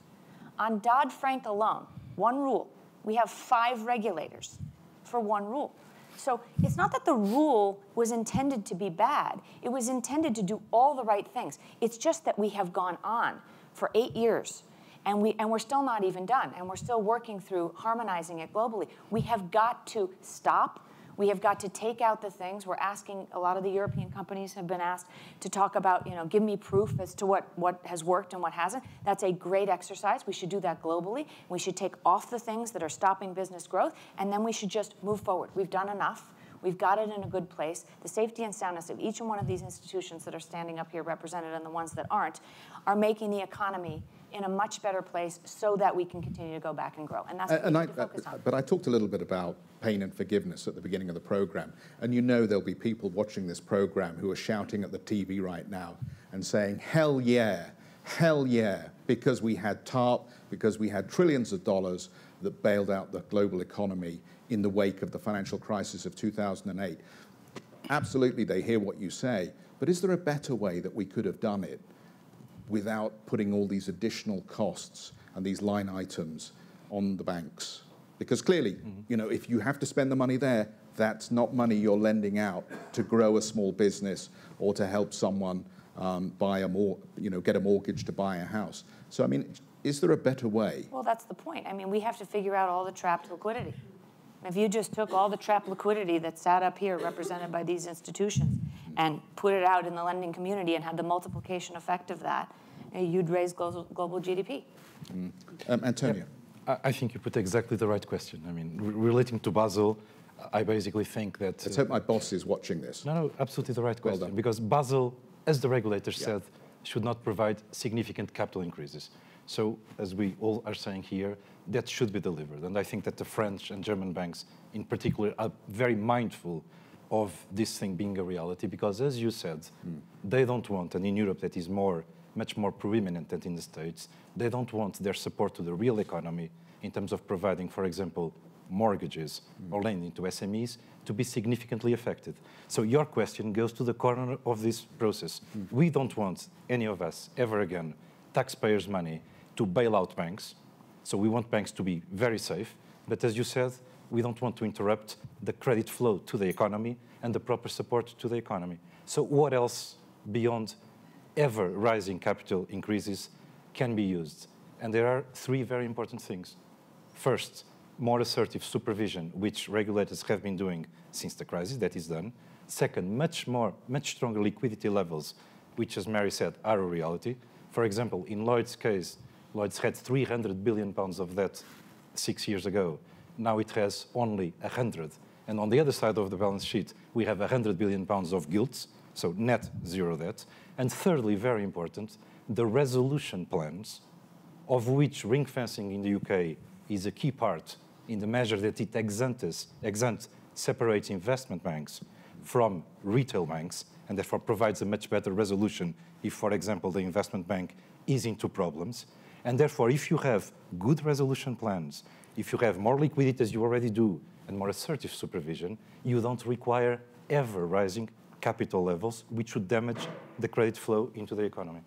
On Dodd-Frank alone, one rule, we have five regulators for one rule. So it's not that the rule was intended to be bad, it was intended to do all the right things. It's just that we have gone on for eight years. And, we, and we're still not even done, and we're still working through harmonizing it globally. We have got to stop. We have got to take out the things. We're asking, a lot of the European companies have been asked to talk about, you know, give me proof as to what, what has worked and what hasn't. That's a great exercise. We should do that globally. We should take off the things that are stopping business growth, and then we should just move forward. We've done enough. We've got it in a good place. The safety and soundness of each one of these institutions that are standing up here represented and the ones that aren't are making the economy in a much better place so that we can continue to go back and grow. And that's what uh, we need to focus on. But I talked a little bit about pain and forgiveness at the beginning of the program. And you know there'll be people watching this program who are shouting at the T V right now and saying, hell yeah, hell yeah, because we had TARP, because we had trillions of dollars that bailed out the global economy in the wake of the financial crisis of two thousand eight. Absolutely, they hear what you say, but is there a better way that we could have done it without putting all these additional costs and these line items on the banks? Because clearly, mm-hmm. you know, if you have to spend the money there, that's not money you're lending out to grow a small business or to help someone um, buy a more, you know, get a mortgage to buy a house. So I mean, is there a better way? Well, that's the point. I mean, we have to figure out all the trapped liquidity. If you just took all the trapped liquidity that sat up here represented by these institutions and put it out in the lending community and had the multiplication effect of that, you'd raise global, global G D P. Mm. Um, Antonio. Yeah, I think you put exactly the right question. I mean, re relating to Basel, I basically think that... Let's uh, hope my boss is watching this. No, no, absolutely the right question. Well done. Because Basel, as the regulator yeah. said, should not provide significant capital increases. So, as we all are saying here, that should be delivered. And I think that the French and German banks, in particular, are very mindful of this thing being a reality because, as you said, mm. they don't want, and in Europe that is more, much more preeminent than in the States, they don't want their support to the real economy in terms of providing, for example, mortgages mm. or lending to S M Es to be significantly affected. So your question goes to the corner of this process. Mm. We don't want, any of us, ever again, taxpayers' money to bail out banks. So we want banks to be very safe. But as you said, we don't want to interrupt the credit flow to the economy and the proper support to the economy. So what else beyond ever rising capital increases can be used? And there are three very important things. First, more assertive supervision, which regulators have been doing since the crisis, that is done. Second, much more, much stronger liquidity levels, which, as Mary said, are a reality. For example, in Lloyd's case, Lloyd's had three hundred billion pounds of debt six years ago. Now it has only one hundred. And on the other side of the balance sheet, we have one hundred billion pounds of gilts, so net zero debt. And thirdly, very important, the resolution plans, of which ring fencing in the U K is a key part in the measure that it exempts, exempts separates investment banks from retail banks, and therefore provides a much better resolution if, for example, the investment bank is into problems. And therefore, if you have good resolution plans, if you have more liquidity as you already do, and more assertive supervision, you don't require ever rising capital levels, which would damage the credit flow into the economy.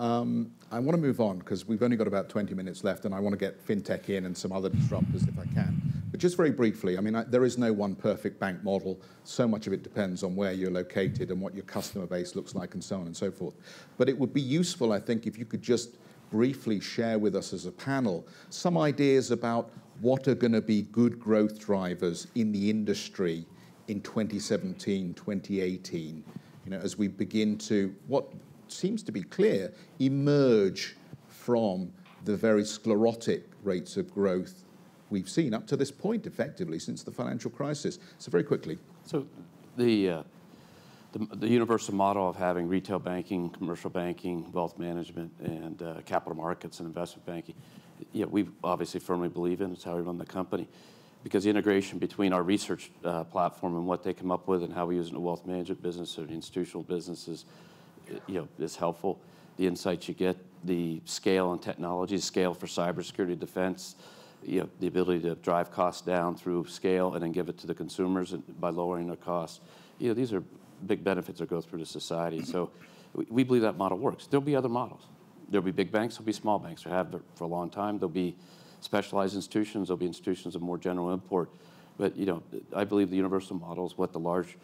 Um, I want to move on, because we've only got about twenty minutes left, and I want to get fintech in and some other disruptors if I can. But just very briefly, I mean, I, there is no one perfect bank model. So much of it depends on where you're located and what your customer base looks like and so on and so forth. But it would be useful, I think, if you could just briefly share with us as a panel some ideas about what are going to be good growth drivers in the industry in twenty seventeen, twenty eighteen, you know, as we begin to, what seems to be clear, emerge from the very sclerotic rates of growth we've seen up to this point, effectively, since the financial crisis. So very quickly. So the, uh, the, the universal model of having retail banking, commercial banking, wealth management, and uh, capital markets and investment banking, yeah, we obviously firmly believe in. It's how we run the company. Because the integration between our research uh, platform and what they come up with and how we use it in the wealth management business or the institutional businesses, you know, is helpful. The insights you get, the scale and technology, scale for cybersecurity defense, you know, the ability to drive costs down through scale and then give it to the consumers by lowering their costs. You know, these are big benefits that go through to society. So we believe that model works. There'll be other models. There'll be big banks, there'll be small banks. They have for a long time. There'll be specialized institutions. There'll be institutions of more general import. But, you know, I believe the universal model is what the large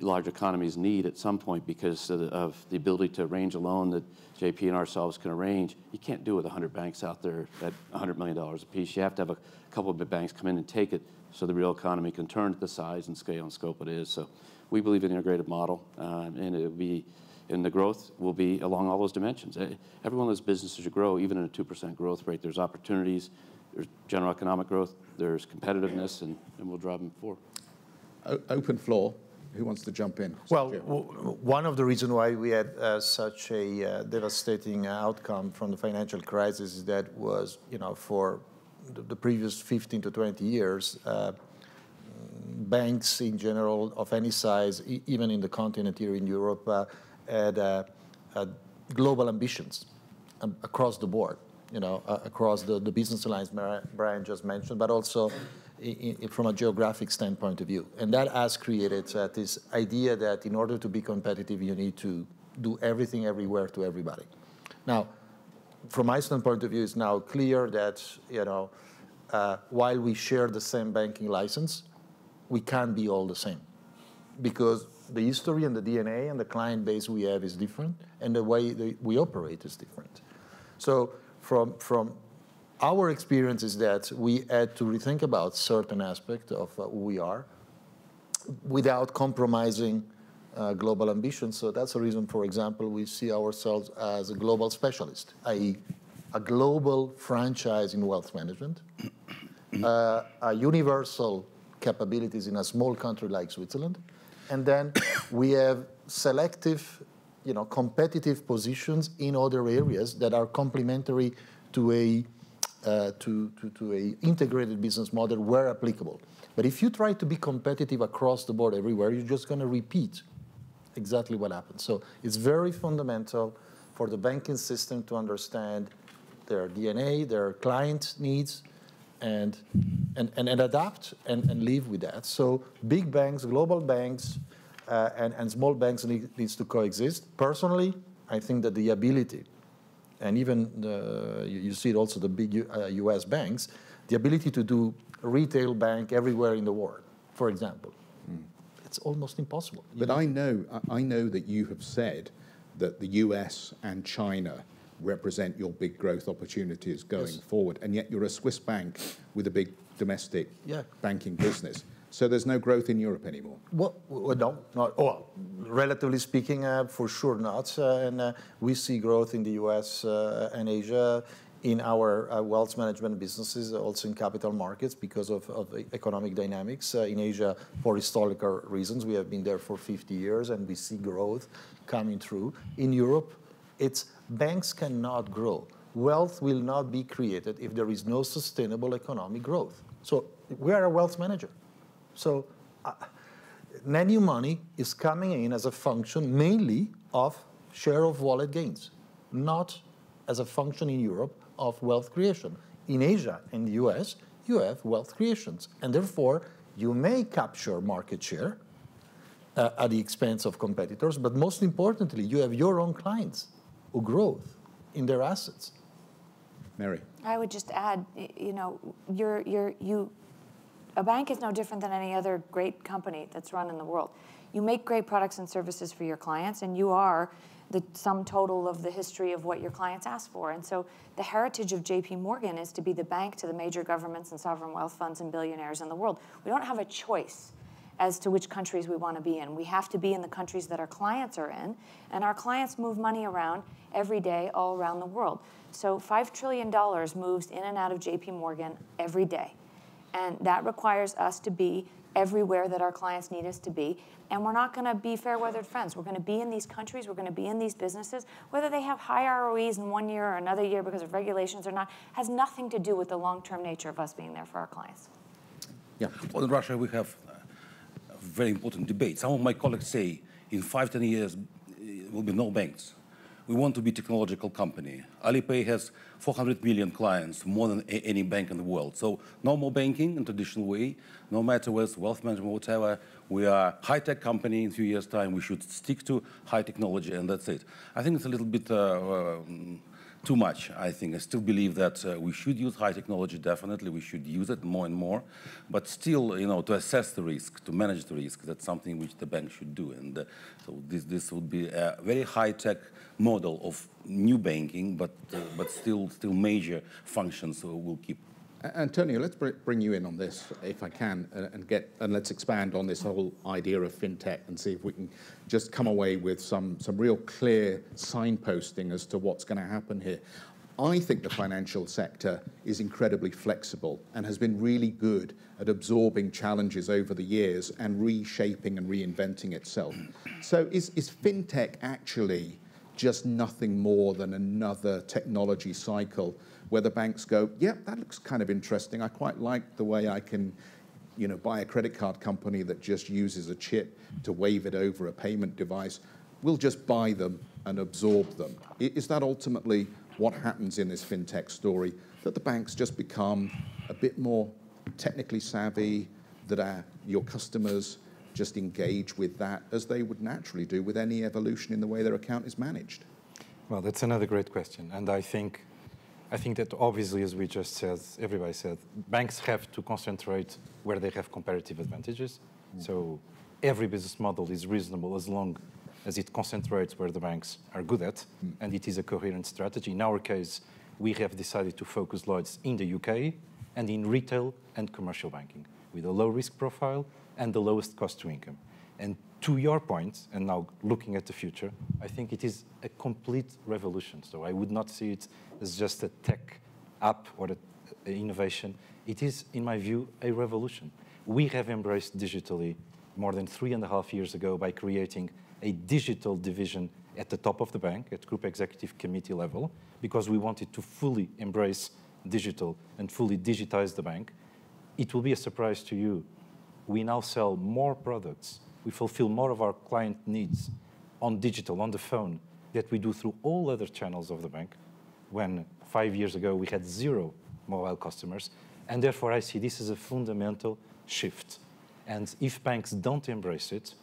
large economies need at some point because of the, of the ability to arrange a loan that J P and ourselves can arrange. You can't do it with one hundred banks out there at one hundred million dollars a piece. You have to have a couple of big banks come in and take it so the real economy can turn to the size and scale and scope it is. So we believe in an integrated model, uh, and it'll be, and the growth will be along all those dimensions. Every one of those businesses should grow, even at a two percent growth rate. There's opportunities, there's general economic growth, there's competitiveness, and, and we'll drive them forward. O open floor. Who wants to jump in? Well, one of the reasons why we had uh, such a uh, devastating outcome from the financial crisis that was, you know, for the, the previous fifteen to twenty years, uh, banks in general of any size, e even in the continent here in Europe, uh, had uh, uh, global ambitions um, across the board, you know, uh, across the, the business lines Brian just mentioned, but also In, in, from a geographic standpoint of view. And that has created uh, this idea that in order to be competitive, you need to do everything everywhere to everybody. Now, from my standpoint of view, it's now clear that, you know, uh, while we share the same banking license, we can't be all the same, because the history and the D N A and the client base we have is different, and the way that we operate is different. So from, from our experience is that we had to rethink about certain aspects of who we are without compromising uh, global ambitions. So that's the reason, for example, we see ourselves as a global specialist, that is a global franchise in wealth management, uh, a universal capabilities in a small country like Switzerland, and then we have selective, you know, competitive positions in other areas that are complementary to a uh, to, to, to a integrated business model where applicable. But if you try to be competitive across the board everywhere, you're just going to repeat exactly what happened. So it's very fundamental for the banking system to understand their D N A, their client needs, and and, and, and adapt and, and live with that. So big banks, global banks, uh, and, and small banks need, needs to coexist. Personally, I think that the ability, and even the, you, you see it also the big U, uh, U S banks, the ability to do retail bank everywhere in the world, for example. Mm. It's almost impossible. But I know, I know that you have said that the U S and China represent your big growth opportunities going yes. forward, and yet you're a Swiss bank with a big domestic yeah. banking business. So there's no growth in Europe anymore? Well, no, not all. Relatively speaking, uh, for sure not. Uh, and uh, we see growth in the U S uh, and Asia in our uh, wealth management businesses, also in capital markets because of, of economic dynamics. Uh, in Asia, for historical reasons, we have been there for fifty years, and we see growth coming through. In Europe, it's banks cannot grow. Wealth will not be created if there is no sustainable economic growth. So we are a wealth manager. So uh, net new money is coming in as a function mainly of share of wallet gains, not as a function in Europe of wealth creation. In Asia and the U S, you have wealth creations, and therefore you may capture market share uh, at the expense of competitors, but most importantly, you have your own clients or growth in their assets. Mary. I would just add, you know, you're, you're, you, a bank is no different than any other great company that's run in the world. You make great products and services for your clients, and you are the sum total of the history of what your clients ask for. And so the heritage of J P Morgan is to be the bank to the major governments and sovereign wealth funds and billionaires in the world. We don't have a choice as to which countries we want to be in. We have to be in the countries that our clients are in, and our clients move money around every day all around the world. So five trillion dollars moves in and out of J P Morgan every day, and that requires us to be everywhere that our clients need us to be, and we're not going to be fair-weathered friends. We're going to be in these countries, we're going to be in these businesses. Whether they have high R O Es in one year or another year because of regulations or not has nothing to do with the long-term nature of us being there for our clients. Yeah. Well, in Russia, we have very important debate. Some of my colleagues say in five, ten years there will be no banks. We want to be a technological company. Alipay has four hundred million clients, more than a, any bank in the world. So no more banking in traditional way, no matter whether it's wealth management or whatever. We are a high-tech company in a few years' time. We should stick to high technology, and that's it. I think it's a little bit uh, um, too much, I think. I still believe that uh, we should use high technology, definitely. We should use it more and more. But still, you know, to assess the risk, to manage the risk, that's something which the bank should do. And uh, so this, this would be a very high-tech model of new banking, but, uh, but still, still major functions will keep. Antonio, let's bring you in on this, if I can, and get and let's expand on this whole idea of fintech and see if we can just come away with some, some real clear signposting as to what's going to happen here. I think the financial sector is incredibly flexible and has been really good at absorbing challenges over the years and reshaping and reinventing itself. So is, is fintech actually just nothing more than another technology cycle where the banks go, yeah, that looks kind of interesting. I quite like the way I can, you know, buy a credit card company that just uses a chip to wave it over a payment device. We'll just buy them and absorb them. Is that ultimately what happens in this fintech story, that the banks just become a bit more technically savvy, that our, your customers just engage with that as they would naturally do with any evolution in the way their account is managed? Well, that's another great question, and I think I think that obviously, as we just said, everybody said, banks have to concentrate where they have comparative advantages. Mm. So every business model is reasonable as long as it concentrates where the banks are good at, mm. and it is a coherent strategy. In our case, we have decided to focus Lloyds in the U K and in retail and commercial banking with a low risk profile and the lowest cost to income. And to your point, and now looking at the future, I think it is a complete revolution. So I would not see it as just a tech app or an innovation. It is, in my view, a revolution. We have embraced digitally more than three and a half years ago by creating a digital division at the top of the bank, at Group Executive Committee level, because we wanted to fully embrace digital and fully digitize the bank. It will be a surprise to you. We now sell more products. We fulfill more of our client needs on digital, on the phone, that we do through all other channels of the bank, when five years ago we had zero mobile customers. And therefore, I see this as a fundamental shift. And if banks don't embrace it,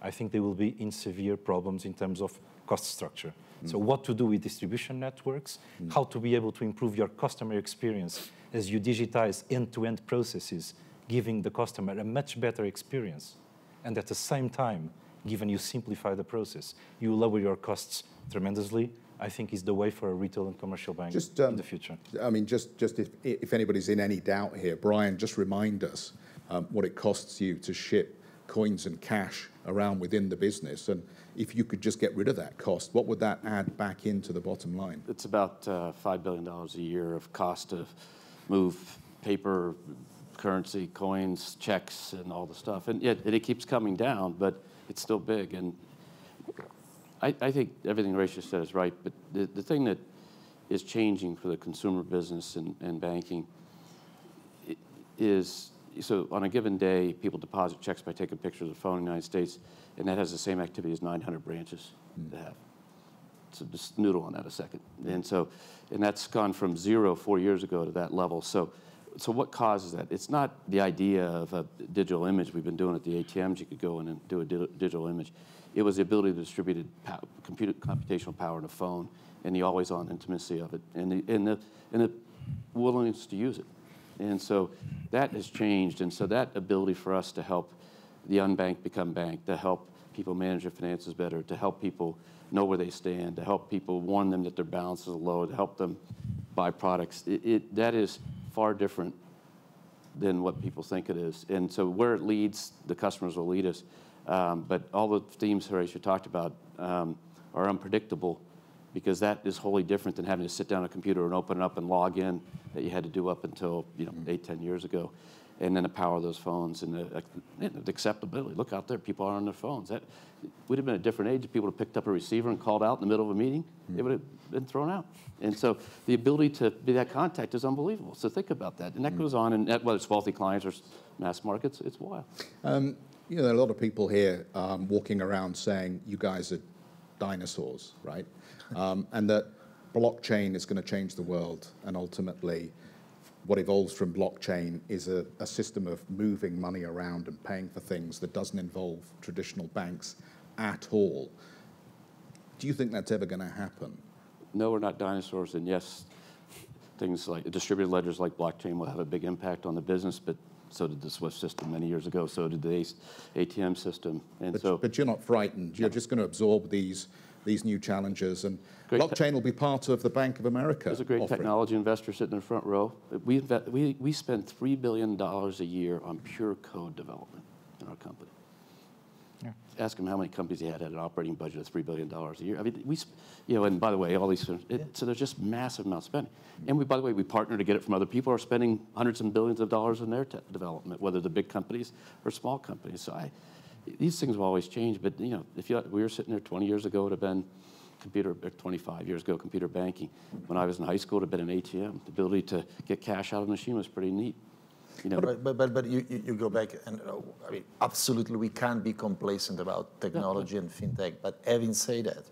I think they will be in severe problems in terms of cost structure. Mm. So what to do with distribution networks, mm. how to be able to improve your customer experience as you digitize end-to-end processes, giving the customer a much better experience. And at the same time, given you simplify the process, you lower your costs tremendously, I think is the way for a retail and commercial bank just, um, in the future. I mean, just, just if, if anybody's in any doubt here, Brian, just remind us um, what it costs you to ship coins and cash around within the business. And if you could just get rid of that cost, what would that add back into the bottom line? It's about uh, five billion dollars a year of cost to move paper, currency, coins, checks, and all the stuff. And yet it, it keeps coming down, but it's still big. And I, I think everything Horacio said is right, but the, the thing that is changing for the consumer business and, and banking is, so on a given day, people deposit checks by taking pictures of the phone in the United States, and that has the same activity as nine hundred branches mm. to have. So just noodle on that a second. And so, and that's gone from zero four years ago to that level. So, so what causes that? It's not the idea of a digital image we've been doing at the A T Ms. You could go in and do a di digital image. It was the ability to distribute pow comput computational power in a phone and the always-on intimacy of it, and the, and the and the willingness to use it. And so that has changed, and so that ability for us to help the unbanked become banked, to help people manage their finances better, to help people know where they stand, to help people warn them that their balances are low, to help them buy products, it, it, that is far different than what people think it is. And so where it leads, the customers will lead us. Um, but all the themes Horacio talked about um, are unpredictable, because that is wholly different than having to sit down at a computer and open it up and log in that you had to do up until, you know, eight, ten years ago. And then the power of those phones and the, the acceptability. Look out there, people are on their phones. That would have been a different age if people would have picked up a receiver and called out in the middle of a meeting. Mm. It would have been thrown out. And so the ability to be that contact is unbelievable. So think about that. And that mm. goes on, and whether it's wealthy clients or mass markets, it's wild. Um, you know, there are a lot of people here um, walking around saying, you guys are dinosaurs, right? Um, and that blockchain is going to change the world, and ultimately what evolves from blockchain is a, a system of moving money around and paying for things that doesn't involve traditional banks at all. Do you think that's ever going to happen? No, we're not dinosaurs, and yes, things like distributed ledgers like blockchain will have a big impact on the business, but so did the SWIFT system many years ago, so did the A T M system. And but, so, but you're not frightened. You're just going to absorb these these new challenges, and great blockchain will be part of the Bank of America. There's a great offering. Technology investor sitting in the front row. We, we, we spend three billion dollars a year on pure code development in our company. Yeah. Ask him how many companies he had had an operating budget of three billion dollars a year. I mean, we, you know, and by the way, all these, it, yeah. so there's just massive amounts of spending. And we, by the way, we partner to get it from other people who are spending hundreds and billions of dollars in their tech development, whether the big companies or small companies. So I, these things will always change, but you know, if you, we were sitting there twenty years ago, it would have been computer, or twenty-five years ago, computer banking. When I was in high school, it would have been an A T M. The ability to get cash out of the machine was pretty neat. You know, but but, but, but you, you go back, and uh, I mean, absolutely, we can't be complacent about technology yeah. and fintech, but having said that,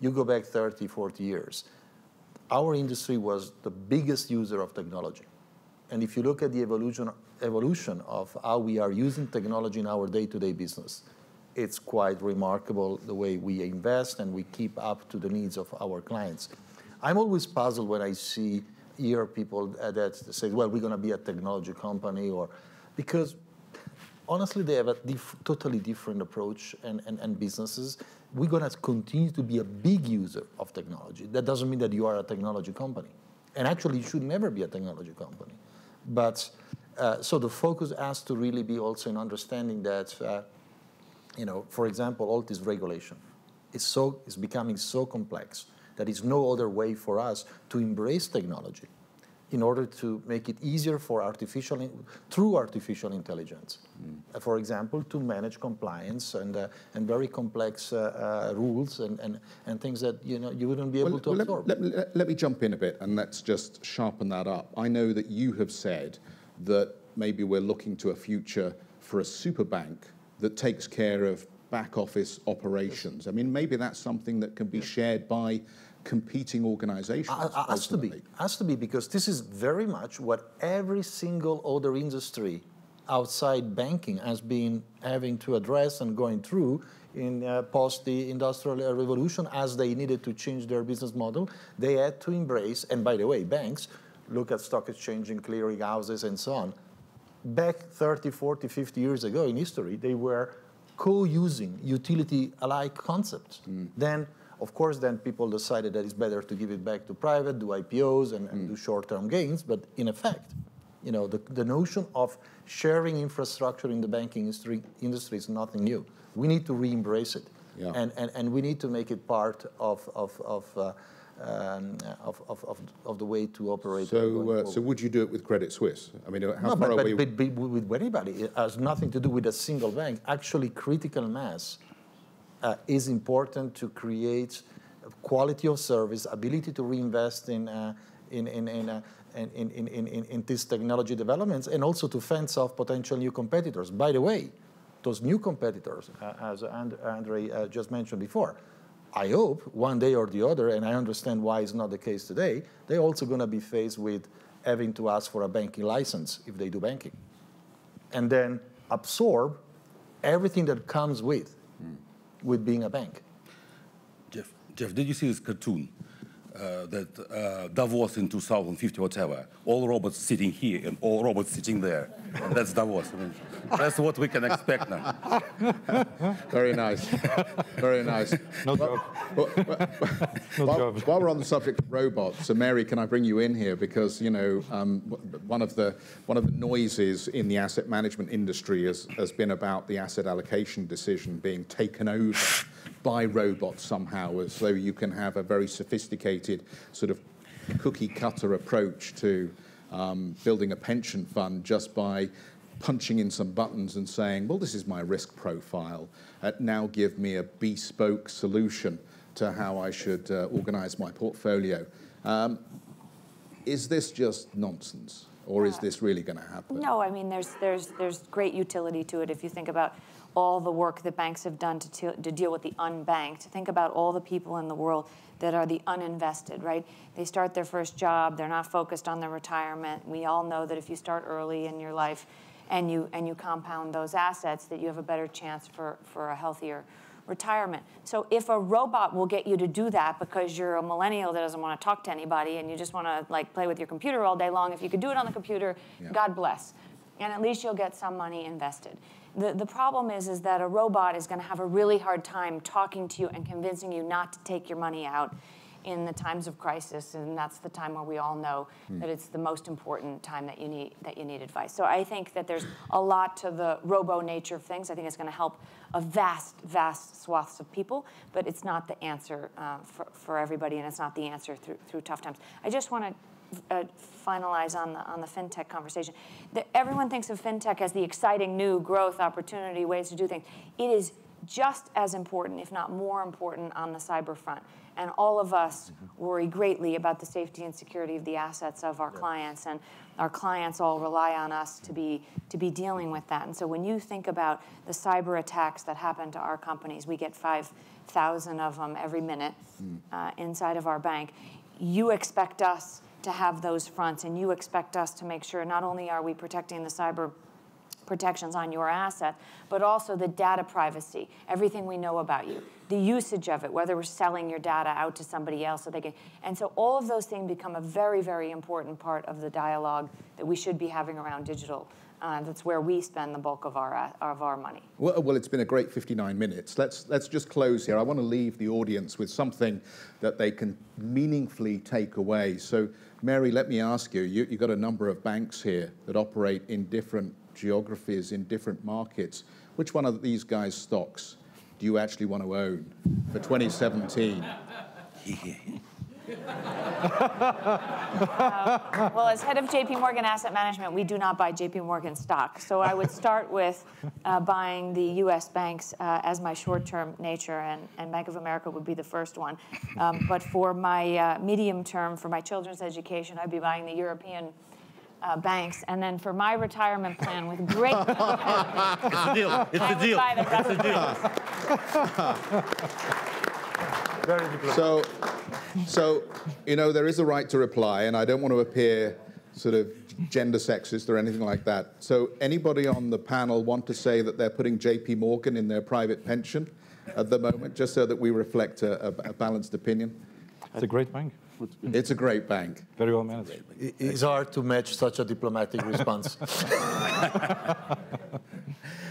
you go back thirty, forty years. Our industry was the biggest user of technology. And if you look at the evolution, evolution of how we are using technology in our day-to-day business, it's quite remarkable the way we invest and we keep up to the needs of our clients. I'm always puzzled when I see hear people that say, well, we're going to be a technology company, or because honestly, they have a diff totally different approach and, and, and businesses. We're going to continue to be a big user of technology. That doesn't mean that you are a technology company. And actually, you should never be a technology company. But uh, so the focus has to really be also in understanding that, uh, you know, for example, all this regulation is so is becoming so complex that it's no other way for us to embrace technology in order to make it easier for artificial, through artificial intelligence, mm. for example, to manage compliance and uh, and very complex uh, uh, rules and, and and things that you know you wouldn't be able well, to well, absorb. Let, let, let me jump in a bit and let's just sharpen that up. I know that you have said that maybe we're looking to a future for a super bank that takes care of back office operations. Yes. I mean, maybe that's something that can be yes. shared by competing organizations. Uh, has to be, has to be, because this is very much what every single other industry outside banking has been having to address and going through in uh, post the Industrial Revolution. As they needed to change their business model, they had to embrace, and by the way, banks, look at stock exchange and clearing houses and so on. Back thirty, forty, fifty years ago in history, they were co-using utility-alike concepts. Mm. Then Of course, then people decided that it's better to give it back to private, do I P Os, and, and mm. do short-term gains. But in effect, you know, the, the notion of sharing infrastructure in the banking industry, industry is nothing new. We need to re-embrace it, yeah. and, and, and we need to make it part of, of, of, uh, um, of, of, of, of the way to operate. So, uh, so would you do it with Credit Suisse? I mean, how no, far but, are but, we... but, but with anybody. It has nothing to do with a single bank. Actually, critical mass Uh, is important to create quality of service, ability to reinvest in uh, in in in, uh, in, in, in, in, in these technology developments, and also to fence off potential new competitors. By the way, those new competitors, uh, as And- Andrey uh, just mentioned before, I hope one day or the other, and I understand why it's not the case today, they're also going to be faced with having to ask for a banking license if they do banking, and then absorb everything that comes with. Mm. with being a bank. Jeff, Jeff, did you see this cartoon uh, that uh, Davos in two thousand fifty, whatever, all robots sitting here and all robots sitting there? And that's Davos. I mean, that's what we can expect now. Very nice. Very nice. No job. Well, well, well, no while, job. While we're on the subject of robots, so Mary, can I bring you in here? Because, you know, um, one of the one of the noises in the asset management industry has, has been about the asset allocation decision being taken over by robots somehow, as though you can have a very sophisticated sort of cookie-cutter approach to Um, building a pension fund just by punching in some buttons and saying, well, this is my risk profile. Uh, now give me a bespoke solution to how I should uh, organize my portfolio. Um, is this just nonsense, or uh, is this really going to happen? No, I mean, there's, there's, there's great utility to it. If you think about all the work that banks have done to, to deal with the unbanked, think about all the people in the world that are the uninvested, right? They start their first job, they're not focused on their retirement. We all know that if you start early in your life and you, and you compound those assets, that you have a better chance for, for a healthier retirement. So if a robot will get you to do that because you're a millennial that doesn't want to talk to anybody and you just want to like play with your computer all day long, if you could do it on the computer, yeah. God bless. And at least you'll get some money invested. The, the problem is, is that a robot is going to have a really hard time talking to you and convincing you not to take your money out in the times of crisis, and that's the time where we all know mm. that it's the most important time that you need that you need advice. So I think that there's a lot to the robo nature of things. I think it's going to help a vast, vast swaths of people, but it's not the answer uh, for, for everybody, and it's not the answer through, through tough times. I just want to Uh, finalize on the, on the fintech conversation. The, everyone thinks of fintech as the exciting new growth opportunity, ways to do things. It is just as important, if not more important, on the cyber front. And all of us mm-hmm. worry greatly about the safety and security of the assets of our yeah. clients, and our clients all rely on us to be, to be dealing with that. And so when you think about the cyber attacks that happen to our companies, we get five thousand of them every minute mm. uh, inside of our bank. You expect us to have those fronts, and you expect us to make sure not only are we protecting the cyber protections on your asset, but also the data privacy, everything we know about you, the usage of it, whether we're selling your data out to somebody else so they can, and so all of those things become a very, very important part of the dialogue that we should be having around digital. Uh, that's where we spend the bulk of our uh, of our money. Well, well, it's been a great fifty-nine minutes. Let's let's just close here. I want to leave the audience with something that they can meaningfully take away. So, Mary, let me ask you. you you've got a number of banks here that operate in different geographies, in different markets. Which one of these guys' stocks do you actually want to own for twenty seventeen? uh, well, as head of J P Morgan Asset Management, we do not buy J P Morgan stock. So I would start with uh, buying the U S banks uh, as my short-term nature, and, and Bank of America would be the first one. Um, but for my uh, medium term, for my children's education, I'd be buying the European Uh, banks, and then for my retirement plan with great... it's a deal. It's a deal. It's a deal. Very diplomatic. So, so, you know, there is a right to reply, and I don't want to appear sort of gender sexist or anything like that. So anybody on the panel want to say that they're putting J P Morgan in their private pension at the moment, just so that we reflect a, a, a balanced opinion? It's a great bank. It's a great bank. Very well managed. It's hard to match such a diplomatic response.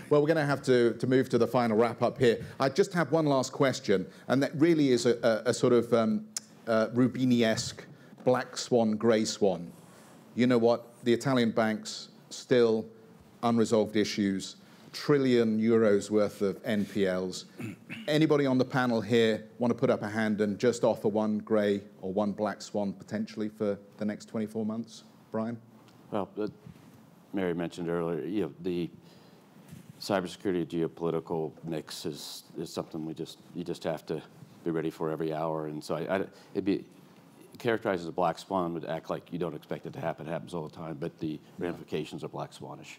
Well, we're going to have to, to move to the final wrap-up here. I just have one last question, and that really is a, a, a sort of um, uh, Rubini-esque black swan, grey swan. You know what? The Italian banks, still unresolved issues, trillion euros worth of N P Ls. Anybody on the panel here want to put up a hand and just offer one grey or one black swan potentially for the next twenty-four months? Brian? Well, uh, Mary mentioned earlier, you know, the cybersecurity geopolitical mix is, is something we just, you just have to be ready for every hour. And so I, I, it'd be characterized as a black swan, would act like you don't expect it to happen. It happens all the time, but the ramifications are black swanish.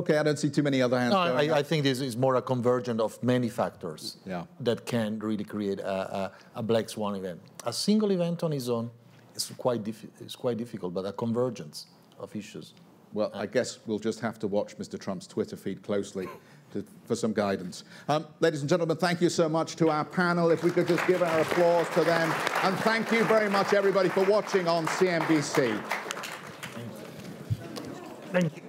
Okay, I don't see too many other hands. No, I, I think this is more a convergence of many factors yeah. that can really create a, a, a black swan event. A single event on its own is quite, it's quite difficult, but a convergence of issues. Well, I guess we'll just have to watch Mister Trump's Twitter feed closely to, for some guidance. Um, ladies and gentlemen, thank you so much to our panel. If we could just give our applause to them. And thank you very much, everybody, for watching on C N B C. Thank you.